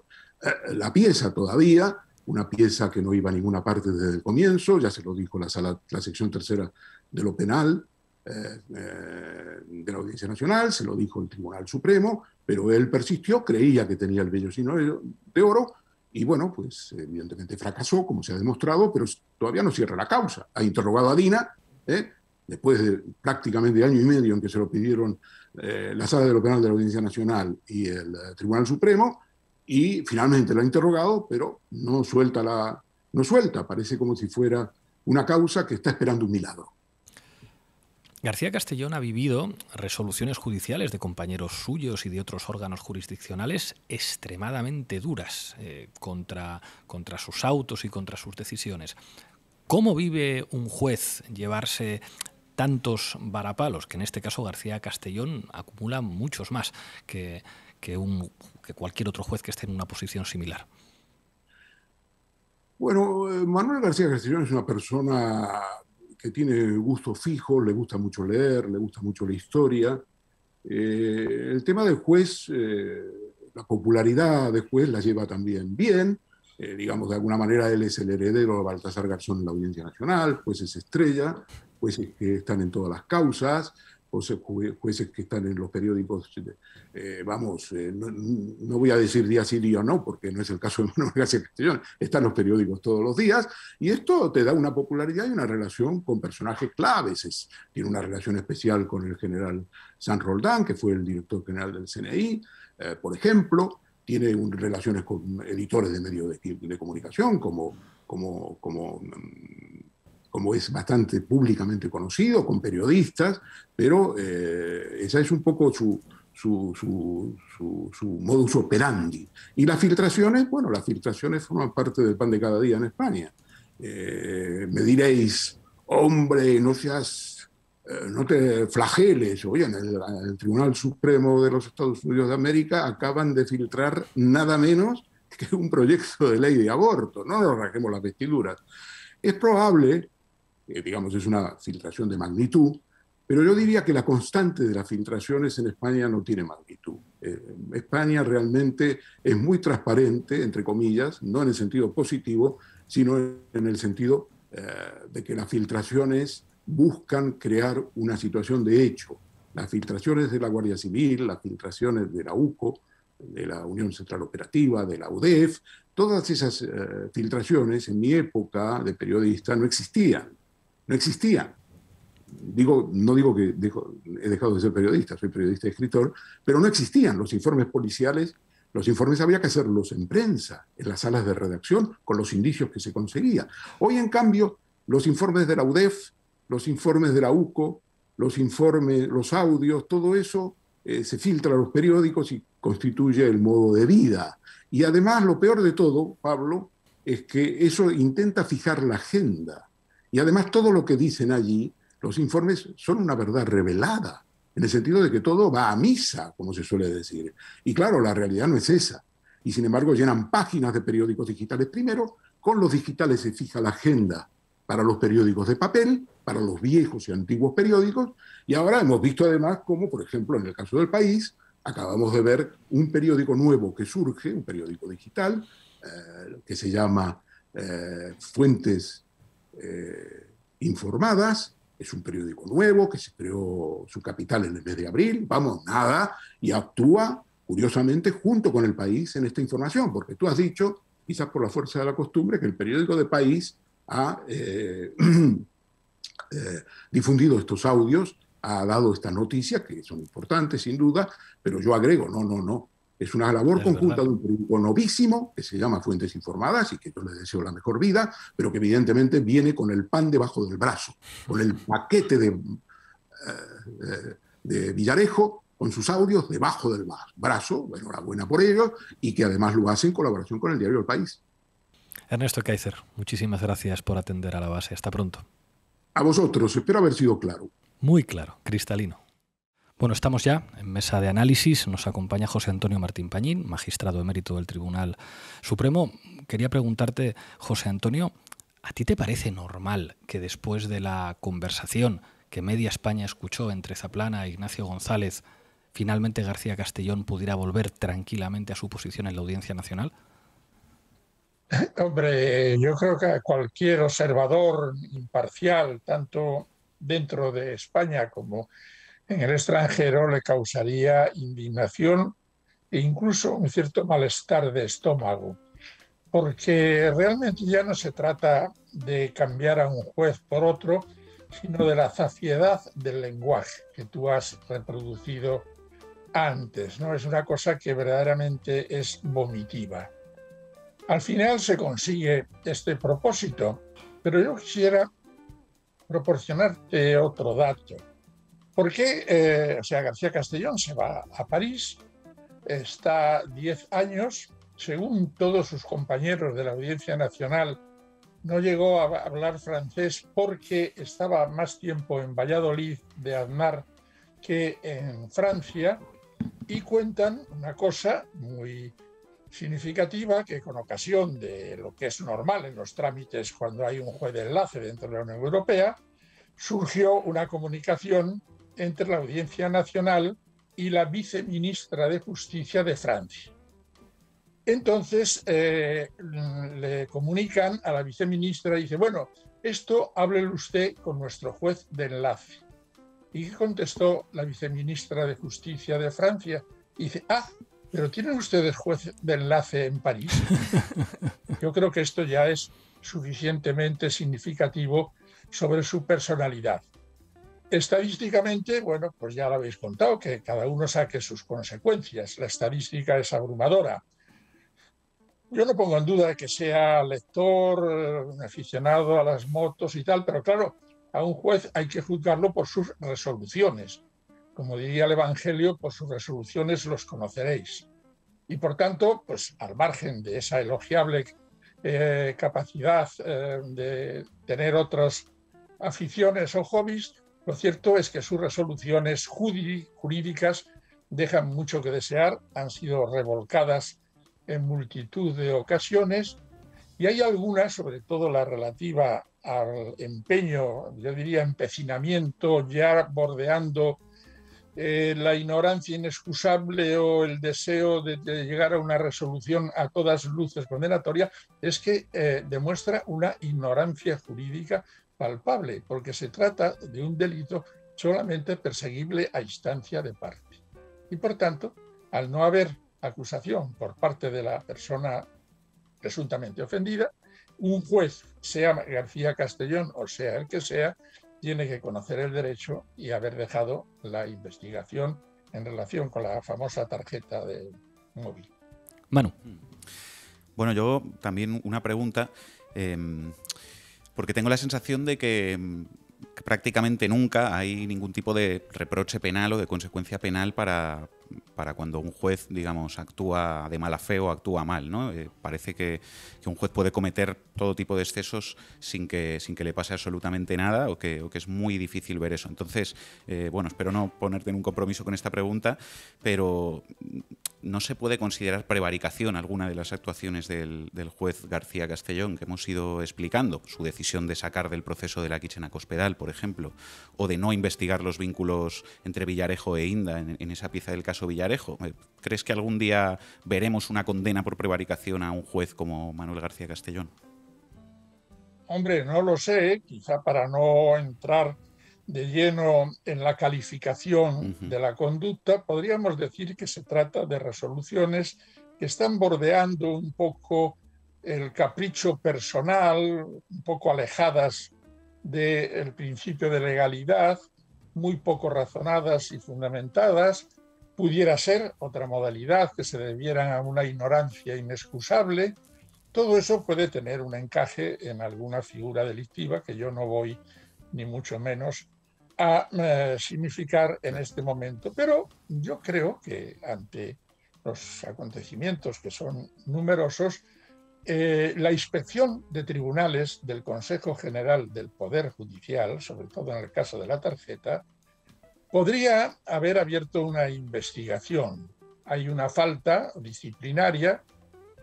la pieza todavía, una pieza que no iba a ninguna parte desde el comienzo, ya se lo dijo la, sala, la sección tercera de lo penal eh, eh, de la Audiencia Nacional, se lo dijo el Tribunal Supremo, pero él persistió, creía que tenía el vellocino de oro, y bueno, pues evidentemente fracasó, como se ha demostrado, pero todavía no cierra la causa. Ha interrogado a Dina, ¿eh? después de prácticamente año y medio en que se lo pidieron eh, la Sala de lo Penal de la Audiencia Nacional y el eh, Tribunal Supremo, y finalmente lo ha interrogado, pero no suelta, la, no suelta, parece como si fuera una causa que está esperando un milagro. García Castellón ha vivido resoluciones judiciales de compañeros suyos y de otros órganos jurisdiccionales extremadamente duras eh, contra, contra sus autos y contra sus decisiones. ¿Cómo vive un juez llevarse tantos varapalos, que en este caso García Castellón acumula muchos más que, que, un, que cualquier otro juez que esté en una posición similar? Bueno, Manuel García Castellón es una persona que tiene gusto fijo, le gusta mucho leer, le gusta mucho la historia. Eh, el tema del juez, eh, la popularidad del juez la lleva también bien. Eh, digamos, de alguna manera él es el heredero de Baltasar Garzón en la Audiencia Nacional, jueces estrella, jueces que están en todas las causas, jueces que están en los periódicos, eh, vamos, eh, no, no voy a decir día sí, día no, porque no es el caso de Manuel García Castellón, están los periódicos todos los días, y esto te da una popularidad y una relación con personajes claves. Es, tiene una relación especial con el general San Roldán, que fue el director general del C N I, eh, por ejemplo. Tiene un, relaciones con editores de medios de, de comunicación, como, como, como, como es bastante públicamente conocido, con periodistas, pero eh, esa es un poco su, su, su, su, su modus operandi. Y las filtraciones, bueno, las filtraciones forman parte del pan de cada día en España. Eh, me diréis, hombre, no seas... no te flageles, oye, en el, en el Tribunal Supremo de los Estados Unidos de América acaban de filtrar nada menos que un proyecto de ley de aborto, no nos rasguemos las vestiduras. Es probable, eh, digamos, es una filtración de magnitud, pero yo diría que la constante de las filtraciones en España no tiene magnitud. Eh, España realmente es muy transparente, entre comillas, no en el sentido positivo, sino en el sentido eh, de que las filtraciones buscan crear una situación de hecho. Las filtraciones de la Guardia Civil, las filtraciones de la U C O, de la Unión Central Operativa, de la U D E F, todas esas eh, filtraciones en mi época de periodista no existían. No existían. Digo, no digo que dejo, he dejado de ser periodista, soy periodista y escritor, pero no existían los informes policiales. Los informes había que hacerlos en prensa, en las salas de redacción, con los indicios que se conseguían. Hoy, en cambio, los informes de la U D E F, los informes de la U C O, los informes, los audios, todo eso eh, se filtra a los periódicos y constituye el modo de vida. Y además, lo peor de todo, Pablo, es que eso intenta fijar la agenda. Y además todo lo que dicen allí, los informes, son una verdad revelada, en el sentido de que todo va a misa, como se suele decir. Y claro, la realidad no es esa. Y sin embargo llenan páginas de periódicos digitales primero con los digitales se fija la agenda para los periódicos de papel, para los viejos y antiguos periódicos, y ahora hemos visto además cómo, por ejemplo, en el caso del País, acabamos de ver un periódico nuevo que surge, un periódico digital, eh, que se llama eh, Fuentes eh, Informadas. Es un periódico nuevo que se creó su capital en el mes de abril, vamos, nada, y actúa, curiosamente, junto con el País en esta información, porque tú has dicho, quizás por la fuerza de la costumbre, que el periódico de País ha eh, eh, difundido estos audios, ha dado esta noticia, que son importantes, sin duda, pero yo agrego, no, no, no, es una labor es conjunta verdad. de un periódico novísimo, que se llama Fuentes Informadas, y que yo le deseo la mejor vida, pero que evidentemente viene con el pan debajo del brazo, con el paquete de, eh, de Villarejo, con sus audios debajo del brazo, enhorabuena por ellos, y que además lo hace en colaboración con el diario El País. Ernesto Ekaizer, muchísimas gracias por atender a La Base. Hasta pronto. A vosotros, espero haber sido claro. Muy claro, cristalino. Bueno, estamos ya en mesa de análisis. Nos acompaña José Antonio Martín Pallín, magistrado emérito del Tribunal Supremo. Quería preguntarte, José Antonio, ¿a ti te parece normal que después de la conversación que media España escuchó entre Zaplana e Ignacio González, finalmente García Castellón pudiera volver tranquilamente a su posición en la Audiencia Nacional? Hombre, yo creo que cualquier observador imparcial, tanto dentro de España como en el extranjero, le causaría indignación e incluso un cierto malestar de estómago, porque realmente ya no se trata de cambiar a un juez por otro, sino de la zafiedad del lenguaje que tú has reproducido antes, ¿no? Es una cosa que verdaderamente es vomitiva. Al final se consigue este propósito, pero yo quisiera proporcionarte otro dato. ¿Por qué eh, o sea, García Castellón se va a París? Está diez años, según todos sus compañeros de la Audiencia Nacional, no llegó a hablar francés porque estaba más tiempo en Valladolid de Aznar que en Francia, y cuentan una cosa muy significativa, que con ocasión de lo que es normal en los trámites cuando hay un juez de enlace dentro de la Unión Europea, surgió una comunicación entre la Audiencia Nacional y la viceministra de Justicia de Francia. Entonces eh, le comunican a la viceministra y dice, bueno, esto háblelo usted con nuestro juez de enlace. ¿Y qué contestó la viceministra de Justicia de Francia? Y dice, ah, pero ¿tienen ustedes juez de enlace en París? Yo creo que esto ya es suficientemente significativo sobre su personalidad. Estadísticamente, bueno, pues ya lo habéis contado, que cada uno saque sus consecuencias. La estadística es abrumadora. Yo no pongo en duda que sea lector, un aficionado a las motos y tal, pero claro, a un juez hay que juzgarlo por sus resoluciones. Como diría el Evangelio, por sus resoluciones los conoceréis. Y por tanto, pues al margen de esa elogiable eh, capacidad eh, de tener otras aficiones o hobbies, lo cierto es que sus resoluciones jurídicas dejan mucho que desear, han sido revolcadas en multitud de ocasiones, y hay algunas, sobre todo la relativa al empeño, yo diría empecinamiento, ya bordeando eh, la ignorancia inexcusable o el deseo de, de llegar a una resolución a todas luces condenatoria, es que eh, demuestra una ignorancia jurídica palpable, porque se trata de un delito solamente perseguible a instancia de parte. Y por tanto, al no haber acusación por parte de la persona presuntamente ofendida, un juez, sea García Castellón o sea el que sea, tiene que conocer el derecho y haber dejado la investigación en relación con la famosa tarjeta de móvil. Manu. Bueno, yo también una pregunta, eh, porque tengo la sensación de que prácticamente nunca hay ningún tipo de reproche penal o de consecuencia penal para para cuando un juez, digamos, actúa de mala fe o actúa mal, ¿no? Eh, parece que, que un juez puede cometer todo tipo de excesos sin que, sin que le pase absolutamente nada, o que, o que es muy difícil ver eso. Entonces, eh, bueno, espero no ponerte en un compromiso con esta pregunta, pero ¿no se puede considerar prevaricación alguna de las actuaciones del, del juez García Castellón, que hemos ido explicando? Su decisión de sacar del proceso de la Kitchen a Cospedal, por ejemplo, o de no investigar los vínculos entre Villarejo e Inda en, en esa pieza del caso Villarejo. ¿Crees que algún día veremos una condena por prevaricación a un juez como Manuel García Castellón? Hombre, no lo sé, quizá para no entrar de lleno en la calificación de la conducta, podríamos decir que se trata de resoluciones que están bordeando un poco el capricho personal, un poco alejadas del principio de legalidad, muy poco razonadas y fundamentadas. Pudiera ser otra modalidad, que se debieran a una ignorancia inexcusable. Todo eso puede tener un encaje en alguna figura delictiva que yo no voy, ni mucho menos, a eh, significar en este momento. Pero yo creo que ante los acontecimientos, que son numerosos, eh, la inspección de tribunales del Consejo General del Poder Judicial, sobre todo en el caso de la tarjeta, podría haber abierto una investigación. Hay una falta disciplinaria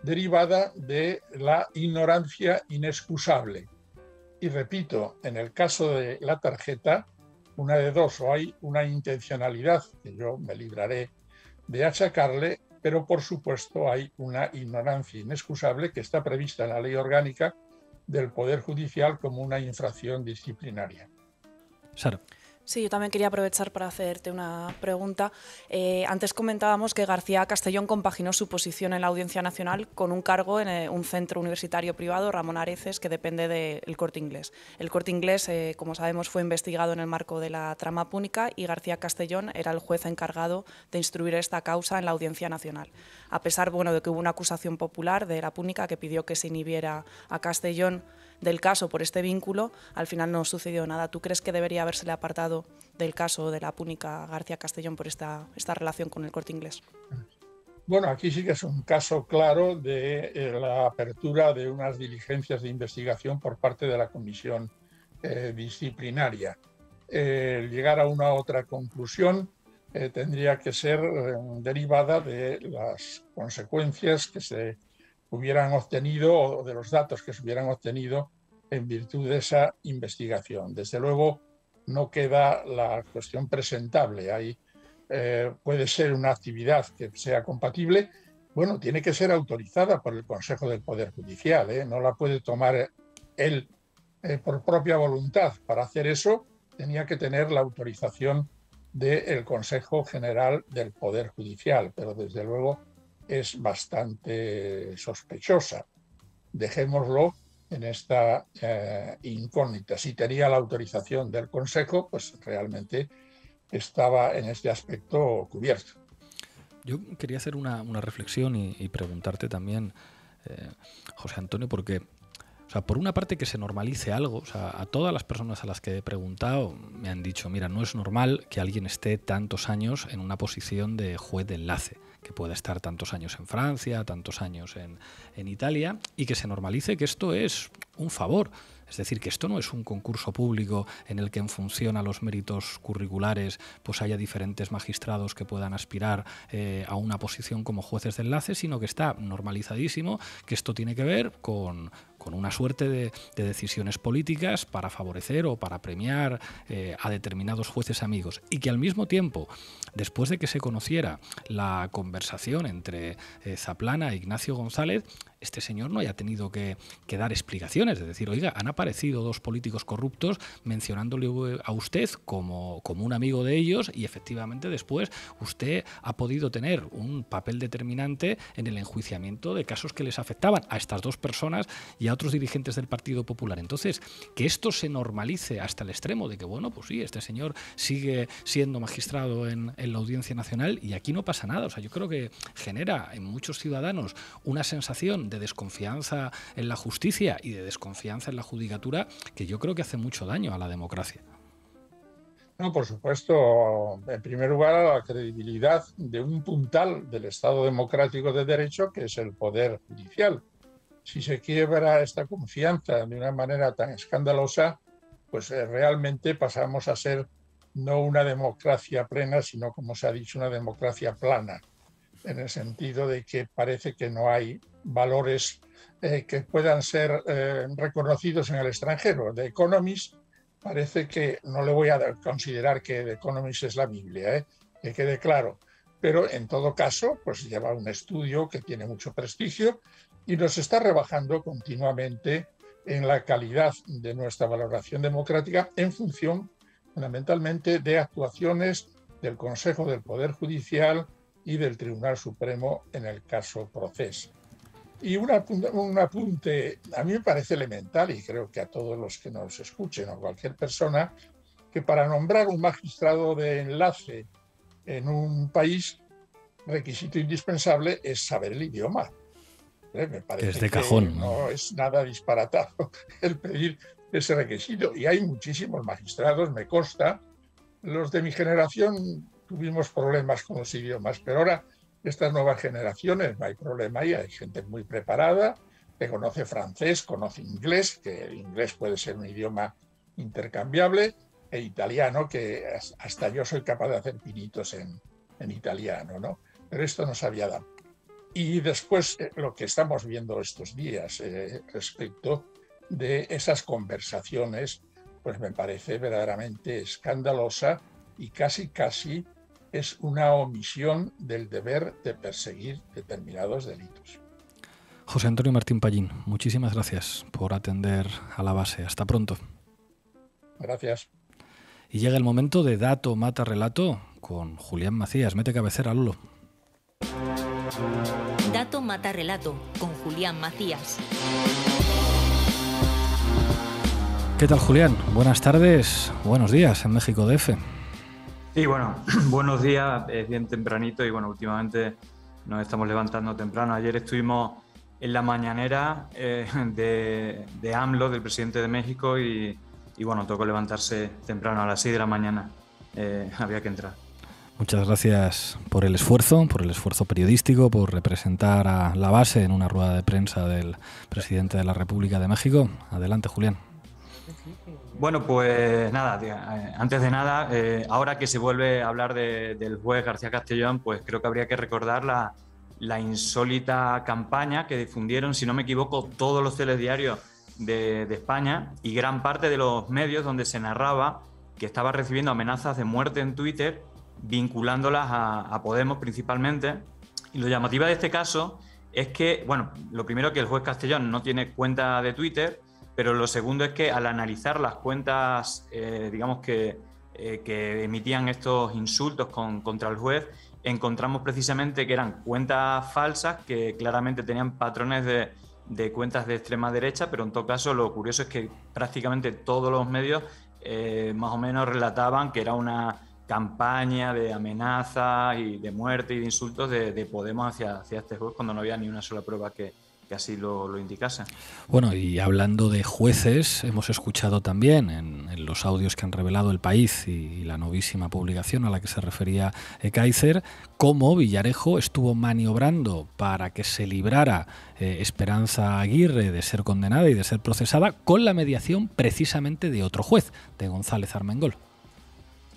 derivada de la ignorancia inexcusable. Y repito, en el caso de la tarjeta, una de dos, o hay una intencionalidad, que yo me libraré de achacarle, pero por supuesto hay una ignorancia inexcusable que está prevista en la ley orgánica del Poder Judicial como una infracción disciplinaria. Sara. Sí, yo también quería aprovechar para hacerte una pregunta. Eh, antes comentábamos que García Castellón compaginó su posición en la Audiencia Nacional con un cargo en eh, un centro universitario privado, Ramón Areces, que depende del Corte Inglés. El Corte Inglés, eh, como sabemos, fue investigado en el marco de la trama púnica y García Castellón era el juez encargado de instruir esta causa en la Audiencia Nacional. A pesar, bueno, de que hubo una acusación popular de la púnica que pidió que se inhibiera a Castellón del caso por este vínculo, al final no sucedió nada. ¿Tú crees que debería habérsele apartado del caso de la púnica García Castellón por esta, esta relación con el Corte Inglés? Bueno, aquí sí que es un caso claro de eh, la apertura de unas diligencias de investigación por parte de la comisión eh, disciplinaria. Eh, llegar a una otra conclusión eh, tendría que ser eh, derivada de las consecuencias que se hubieran obtenido, o de los datos que se hubieran obtenido en virtud de esa investigación. Desde luego no queda la cuestión presentable. Ahí eh, puede ser una actividad que sea compatible. Bueno, tiene que ser autorizada por el Consejo del Poder Judicial, ¿eh? No la puede tomar él eh, por propia voluntad. Para hacer eso tenía que tener la autorización del Consejo General del Poder Judicial, pero desde luego es bastante sospechosa. Dejémoslo en esta eh, incógnita. Si tenía la autorización del Consejo, pues realmente estaba en este aspecto cubierto. Yo quería hacer una, una reflexión y, y preguntarte también, eh, José Antonio, porque, o sea, por una parte que se normalice algo, o sea, a todas las personas a las que he preguntado me han dicho, mira, no es normal que alguien esté tantos años en una posición de juez de enlace, que pueda estar tantos años en Francia, tantos años en, en Italia, y que se normalice que esto es un favor. Es decir, que esto no es un concurso público en el que en función a los méritos curriculares pues haya diferentes magistrados que puedan aspirar eh, a una posición como jueces de enlace, sino que está normalizadísimo que esto tiene que ver con, con una suerte de, de decisiones políticas para favorecer o para premiar eh, a determinados jueces amigos. Y que al mismo tiempo, después de que se conociera la conversación entre eh, Zaplana e Ignacio González, este señor no haya tenido que, que dar explicaciones, es decir, oiga, han aparecido dos políticos corruptos mencionándole a usted como, como un amigo de ellos, y efectivamente después usted ha podido tener un papel determinante en el enjuiciamiento de casos que les afectaban a estas dos personas y a otros dirigentes del Partido Popular. Entonces, que esto se normalice hasta el extremo de que, bueno, pues sí, este señor sigue siendo magistrado en, en la Audiencia Nacional y aquí no pasa nada. O sea, yo creo que genera en muchos ciudadanos una sensación de desconfianza en la justicia y de desconfianza en la judicatura, que yo creo que hace mucho daño a la democracia. No, por supuesto, en primer lugar a la credibilidad de un puntal del Estado democrático de derecho que es el Poder Judicial. Si se quiebra esta confianza de una manera tan escandalosa, pues eh, realmente pasamos a ser no una democracia plena, sino, como se ha dicho, una democracia plana, en el sentido de que parece que no hay valores eh, que puedan ser eh, reconocidos en el extranjero. The Economist parece que, no le voy a considerar que The Economist es la Biblia, eh, que quede claro, pero en todo caso pues lleva un estudio que tiene mucho prestigio y nos está rebajando continuamente en la calidad de nuestra valoración democrática en función fundamentalmente de actuaciones del Consejo del Poder Judicial y del Tribunal Supremo en el caso Procés. Y un apunte, un apunte, a mí me parece elemental, y creo que a todos los que nos escuchen o cualquier persona, que para nombrar un magistrado de enlace en un país, requisito indispensable es saber el idioma. Me parece es de cajón, que no es nada disparatado el pedir ese requisito. Y hay muchísimos magistrados, me consta. Los de mi generación tuvimos problemas con los idiomas, pero ahora estas nuevas generaciones no hay problema ahí. Hay gente muy preparada que conoce francés, conoce inglés, que el inglés puede ser un idioma intercambiable, e italiano, que hasta yo soy capaz de hacer pinitos en, en italiano, ¿no? Pero esto no se había dado. Y después eh, lo que estamos viendo estos días eh, respecto de esas conversaciones, pues me parece verdaderamente escandalosa y casi casi es una omisión del deber de perseguir determinados delitos. José Antonio Martín Pallín, muchísimas gracias por atender a La Base. Hasta pronto. Gracias. Y llega el momento de Dato Mata Relato con Julián Macías. Mete cabecera, Lolo. Dato Mata Relato con Julián Macías. ¿Qué tal, Julián? Buenas tardes, buenos días en México D F. Sí, bueno, buenos días, es bien tempranito y bueno, últimamente nos estamos levantando temprano. Ayer estuvimos en la mañanera eh, de, de AMLO, del presidente de México, y, y bueno, tocó levantarse temprano a las seis de la mañana, eh, había que entrar. Muchas gracias por el esfuerzo, por el esfuerzo periodístico, por representar a La Base en una rueda de prensa del presidente de la República de México. Adelante, Julián. Bueno, pues nada, tía, antes de nada, eh, ahora que se vuelve a hablar de, del juez García Castellón, pues creo que habría que recordar la, la insólita campaña que difundieron, si no me equivoco, todos los telediarios de, de España y gran parte de los medios, donde se narraba que estaba recibiendo amenazas de muerte en Twitter, vinculándolas a, a Podemos principalmente. Y lo llamativo de este caso es que, bueno, lo primero que el juez Castellón no tiene cuenta de Twitter, pero lo segundo es que al analizar las cuentas, eh, digamos que, eh, que emitían estos insultos con, contra el juez, encontramos precisamente que eran cuentas falsas que claramente tenían patrones de, de cuentas de extrema derecha, pero en todo caso lo curioso es que prácticamente todos los medios eh, más o menos relataban que era una campaña de amenazas y de muerte y de insultos de, de Podemos hacia, hacia este juez, cuando no había ni una sola prueba que... que así lo, lo indicase. Bueno, y hablando de jueces, hemos escuchado también en, en los audios que han revelado El País y, y la novísima publicación a la que se refería Ekaizer, cómo Villarejo estuvo maniobrando para que se librara eh, Esperanza Aguirre de ser condenada y de ser procesada con la mediación precisamente de otro juez, de González Armengol.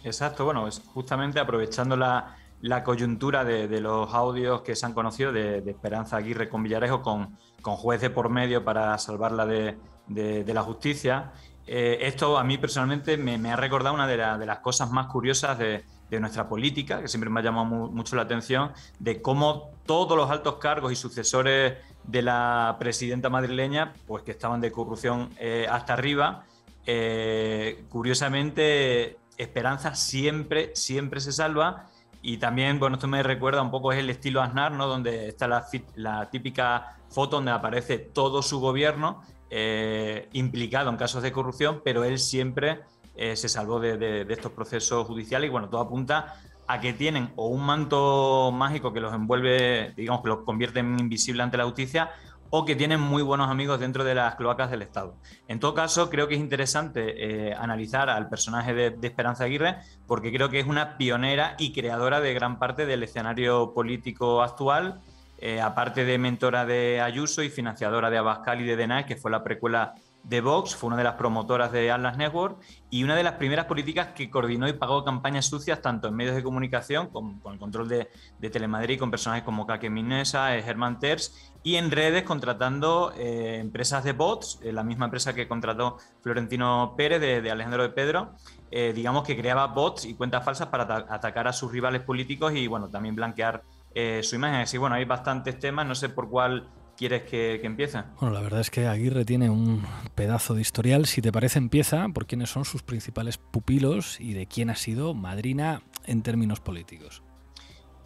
Exacto, bueno, es justamente aprovechando la... la coyuntura de, de los audios que se han conocido de, de Esperanza Aguirre con Villarejo, con, con juez de por medio para salvarla de, de, de la justicia. Eh, esto a mí personalmente me, me ha recordado una de, la, de las cosas más curiosas de, de nuestra política, que siempre me ha llamado mu, mucho la atención, de cómo todos los altos cargos y sucesores de la presidenta madrileña, pues que estaban de corrupción eh, hasta arriba, eh, curiosamente Esperanza siempre, siempre se salva. Y también, bueno, esto me recuerda un poco, es el estilo Aznar, ¿no? Donde está la, la típica foto donde aparece todo su gobierno eh, implicado en casos de corrupción, pero él siempre eh, se salvó de, de, de estos procesos judiciales. Y bueno, todo apunta a que tienen o un manto mágico que los envuelve, digamos, que los convierte en invisible ante la justicia, o que tienen muy buenos amigos dentro de las cloacas del Estado. En todo caso, creo que es interesante eh, analizar al personaje de, de Esperanza Aguirre, porque creo que es una pionera y creadora de gran parte del escenario político actual, eh, aparte de mentora de Ayuso y financiadora de Abascal y de Denal, que fue la precuela de Vox, fue una de las promotoras de Atlas Network y una de las primeras políticas que coordinó y pagó campañas sucias tanto en medios de comunicación, con, con el control de, de Telemadrid, con personajes como Kake Minesa, Germán Terz, y en redes contratando eh, empresas de bots, eh, la misma empresa que contrató Florentino Pérez de, de Alejandro de Pedro, eh, digamos que creaba bots y cuentas falsas para at- atacar a sus rivales políticos y bueno, también blanquear eh, su imagen. Así bueno, hay bastantes temas, no sé por cuál ¿quieres que, que empiece? Bueno, la verdad es que Aguirre tiene un pedazo de historial. Si te parece, empieza por quiénes son sus principales pupilos y de quién ha sido madrina en términos políticos.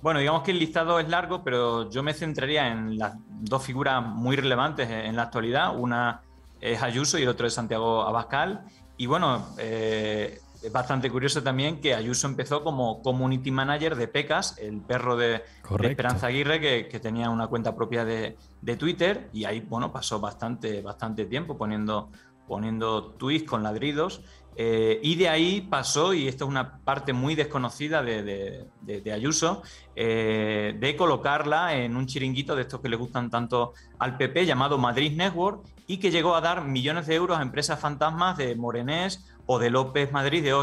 Bueno, digamos que el listado es largo, pero yo me centraría en las dos figuras muy relevantes en la actualidad. Una es Ayuso y el otro es Santiago Abascal. Y bueno, eh, es bastante curioso también que Ayuso empezó como community manager de Pecas, el perro de, de Esperanza Aguirre, que, que tenía una cuenta propia de, de Twitter, y ahí bueno, pasó bastante, bastante tiempo poniendo, poniendo tweets con ladridos. Eh, y de ahí pasó, y esto es una parte muy desconocida de, de, de, de Ayuso, eh, de colocarla en un chiringuito de estos que le gustan tanto al P P, llamado Madrid Network, y que llegó a dar millones de euros a empresas fantasmas de Morenés o de López Madrid, de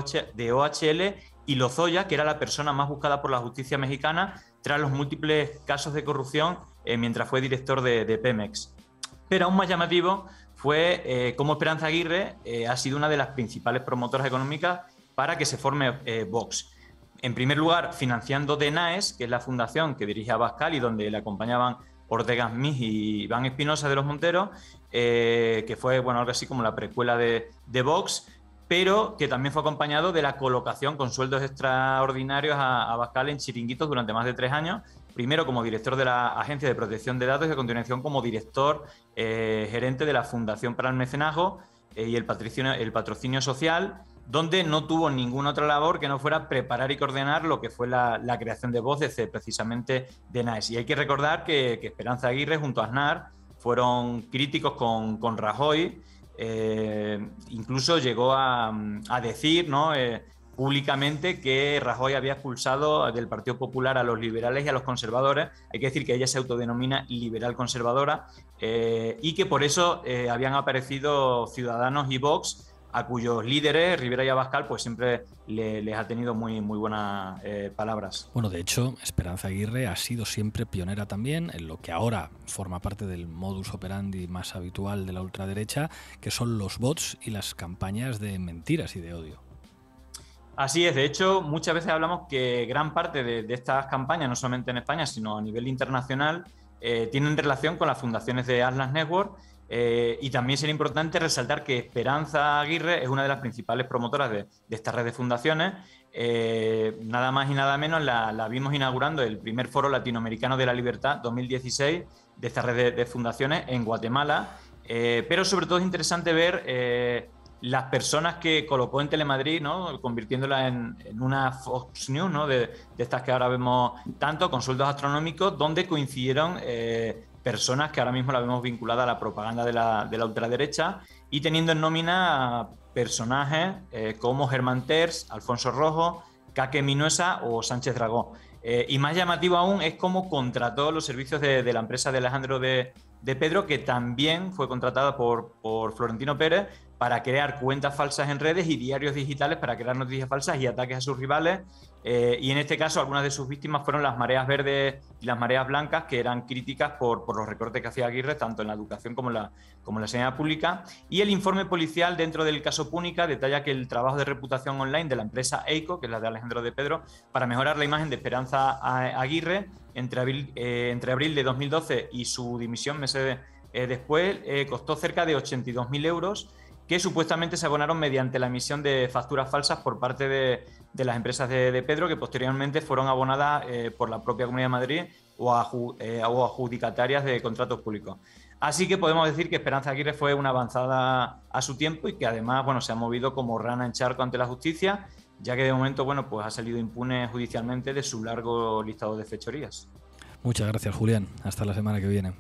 O H L y Lozoya, que era la persona más buscada por la justicia mexicana tras los múltiples casos de corrupción eh, mientras fue director de, de Pemex. Pero aún más llamativo fue eh, cómo Esperanza Aguirre eh, ha sido una de las principales promotoras económicas para que se forme eh, Vox. En primer lugar, financiando DENAES, que es la fundación que dirige Abascal y donde le acompañaban Ortega Smith y Iván Espinosa de los Monteros, eh, que fue bueno, algo así como la precuela de, de Vox, pero que también fue acompañado de la colocación con sueldos extraordinarios a, a Abascal en chiringuitos durante más de tres años, primero como director de la Agencia de Protección de Datos y a continuación como director eh, gerente de la Fundación para el Mecenazgo eh, y el patrocinio, el patrocinio social, donde no tuvo ninguna otra labor que no fuera preparar y coordinar lo que fue la, la creación de Vox desde precisamente DENAES. Y hay que recordar que, que Esperanza Aguirre junto a Aznar fueron críticos con, con Rajoy, eh, incluso llegó a, a decir, ¿no?, eh, públicamente que Rajoy había expulsado del Partido Popular a los liberales y a los conservadores. Hay que decir que ella se autodenomina liberal conservadora eh, y que por eso eh, habían aparecido Ciudadanos y Vox, a cuyos líderes, Rivera y Abascal, pues siempre le, les ha tenido muy, muy buenas eh, palabras. Bueno, de hecho, Esperanza Aguirre ha sido siempre pionera también en lo que ahora forma parte del modus operandi más habitual de la ultraderecha, que son los bots y las campañas de mentiras y de odio. Así es, de hecho, muchas veces hablamos que gran parte de, de estas campañas, no solamente en España, sino a nivel internacional, eh, tienen relación con las fundaciones de Atlas Network. Eh, y también sería importante resaltar que Esperanza Aguirre es una de las principales promotoras de, de esta red de fundaciones. Eh, nada más y nada menos la, la vimos inaugurando el primer Foro Latinoamericano de la Libertad dos mil dieciséis de esta red de, de fundaciones en Guatemala. Eh, pero sobre todo es interesante ver eh, las personas que colocó en Telemadrid, ¿no?, convirtiéndola en, en una Fox News, ¿no?, de, de estas que ahora vemos tanto, con sueldos astronómicos, donde coincidieron Eh, personas que ahora mismo la vemos vinculada a la propaganda de la, de la ultraderecha y teniendo en nómina personajes eh, como Germán Terz, Alfonso Rojo, Kake Minuesa o Sánchez Dragó. Eh, y más llamativo aún es cómo contrató los servicios de, de la empresa de Alejandro de, de Pedro, que también fue contratada por, por Florentino Pérez para crear cuentas falsas en redes y diarios digitales para crear noticias falsas y ataques a sus rivales. Eh, y en este caso, algunas de sus víctimas fueron las mareas verdes y las mareas blancas, que eran críticas por, por los recortes que hacía Aguirre, tanto en la educación como en la, como en la sanidad pública. Y el informe policial dentro del caso Púnica detalla que el trabajo de reputación online de la empresa EICO, que es la de Alejandro de Pedro, para mejorar la imagen de Esperanza Aguirre entre abril, eh, entre abril de dos mil doce y su dimisión meses eh, después, eh, costó cerca de ochenta y dos mil euros, que supuestamente se abonaron mediante la emisión de facturas falsas por parte de, de las empresas de, de Pedro, que posteriormente fueron abonadas eh, por la propia Comunidad de Madrid o, a, eh, o adjudicatarias de contratos públicos. Así que podemos decir que Esperanza Aguirre fue una avanzada a su tiempo y que además bueno, se ha movido como rana en charco ante la justicia, ya que de momento bueno, pues ha salido impune judicialmente de su largo listado de fechorías. Muchas gracias, Julián. Hasta la semana que viene.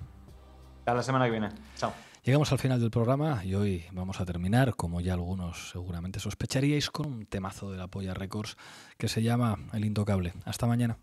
A la semana que viene. Chao. Llegamos al final del programa y hoy vamos a terminar, como ya algunos seguramente sospecharíais, con un temazo de La Polla Records que se llama El Intocable. Hasta mañana.